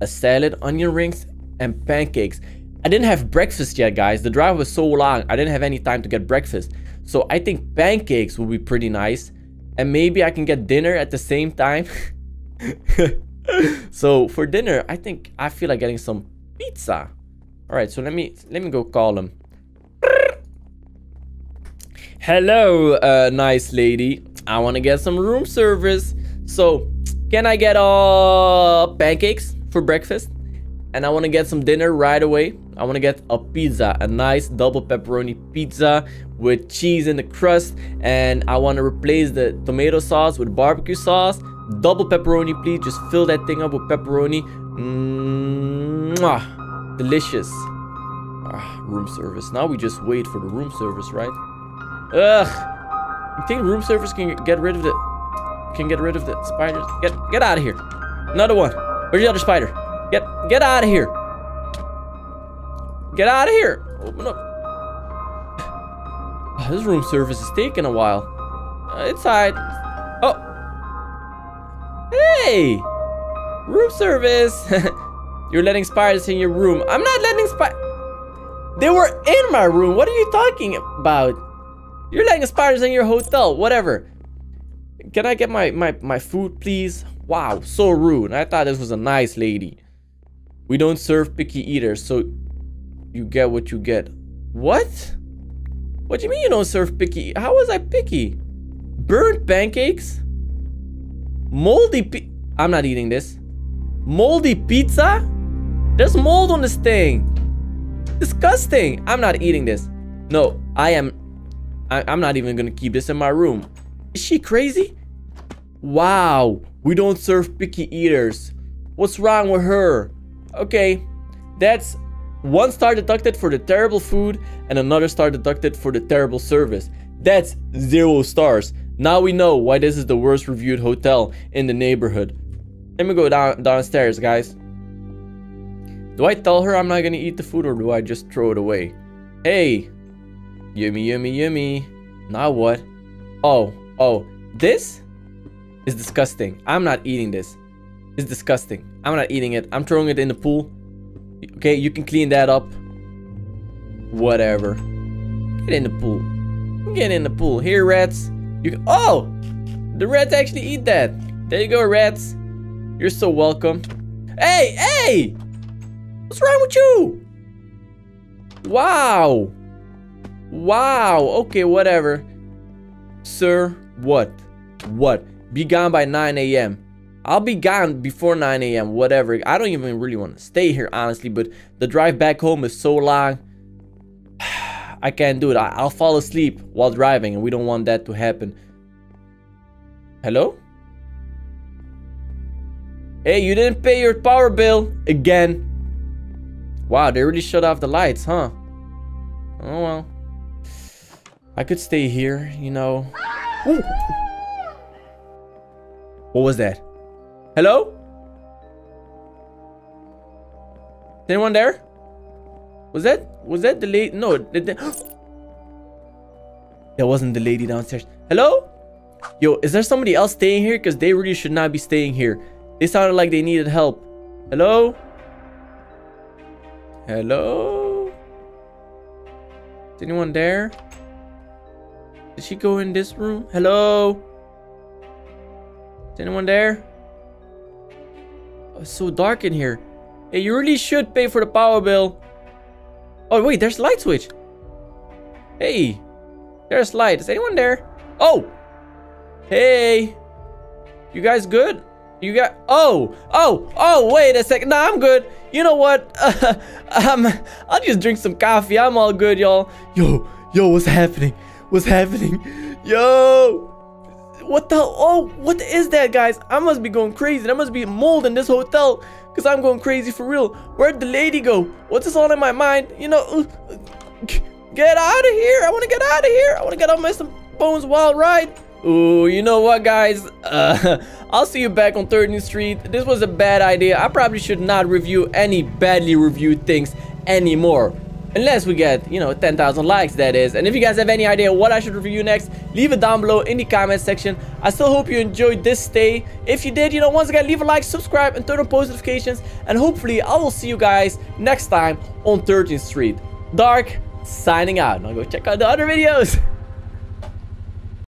a salad, onion rings, and pancakes. I didn't have breakfast yet, guys. The drive was so long. I didn't have any time to get breakfast. So I think pancakes will be pretty nice. And maybe I can get dinner at the same time. So for dinner, I think I feel like getting some pizza. All right, so let me let me go call him. Hello, uh, nice lady. I want to get some room service. So can I get uh pancakes for breakfast? And I want to get some dinner right away. I want to get a pizza, a nice double pepperoni pizza with cheese in the crust. And I want to replace the tomato sauce with barbecue sauce. Double pepperoni, please. Just fill that thing up with pepperoni. Mwah. Delicious. Ah, room service. Now we just wait for the room service, right? Ugh. You think room service can get rid of the can get rid of the spiders? Get get out of here. Another one. Where's the other spider? Get get out of here. Get out of here. Open up. This room service is taking a while. Uh, it's alright. Hey! Room service. You're letting spiders in your room. I'm not letting spiders. They were in my room. What are you talking about? You're letting spiders in your hotel. Whatever. Can I get my, my, my food, please? Wow, so rude. I thought this was a nice lady. We don't serve picky eaters, so you get what you get. What? What do you mean you don't serve picky? How was I picky? Burnt pancakes? Moldy pi- I'm not eating this. Moldy pizza? There's mold on this thing. Disgusting. I'm not eating this. No, I am... I, I'm not even gonna keep this in my room. Is she crazy? Wow. We don't serve picky eaters. What's wrong with her? Okay. That's one star deducted for the terrible food and another star deducted for the terrible service. That's zero stars. Now we know why this is the worst reviewed hotel in the neighborhood. Let me go down downstairs, guys. Do I tell her I'm not gonna eat the food or do I just throw it away? Hey. Yummy, yummy, yummy. Now what? Oh, oh. This is disgusting. I'm not eating this. It's disgusting. I'm not eating it. I'm throwing it in the pool. Okay, you can clean that up. Whatever. Get in the pool. Get in the pool. Here, rats. You can oh! The rats actually eat that. There you go, rats. You're so welcome. Hey, hey! What's wrong with you? Wow. Wow. Okay, whatever. Sir, what? What? Be gone by nine A M I'll be gone before nine A M Whatever. I don't even really want to stay here, honestly. But the drive back home is so long. I can't do it. I I'll fall asleep while driving. And we don't want that to happen. Hello? Hey, you didn't pay your power bill. Again. Wow, they really shut off the lights, huh? Oh, well. I could stay here, you know. Ooh. What was that? Hello? Is anyone there? Was that was that the lady? No, that, that, that wasn't the lady downstairs. Hello? Yo, is there somebody else staying here? Because they really should not be staying here. They sounded like they needed help. Hello? Hello? Is anyone there? Did she go in this room? Hello? Is anyone there? Oh, it's so dark in here. Hey, you really should pay for the power bill. Oh, wait, there's a light switch. Hey, there's light. Is anyone there? Oh, hey, you guys good? You got, oh, oh, oh, wait a second. Nah, I'm good. You know what? Uh, um, I'll just drink some coffee. I'm all good, y'all. Yo, yo, what's happening? What's happening? Yo, what the, oh, what is that, guys? I must be going crazy. There must be mold in this hotel because I'm going crazy for real. Where'd the lady go? What's this all in my mind? You know, get out of here. I want to get out of here. I want to get on my bones wild ride. Ooh, you know what, guys? Uh, I'll see you back on thirteenth street. This was a bad idea. I probably should not review any badly reviewed things anymore. Unless we get, you know, ten thousand likes, that is. And if you guys have any idea what I should review next, leave it down below in the comment section. I still hope you enjoyed this day. If you did, you know, once again, leave a like, subscribe, and turn on post notifications. And hopefully, I will see you guys next time on thirteenth street. Dark, signing out. Now go check out the other videos.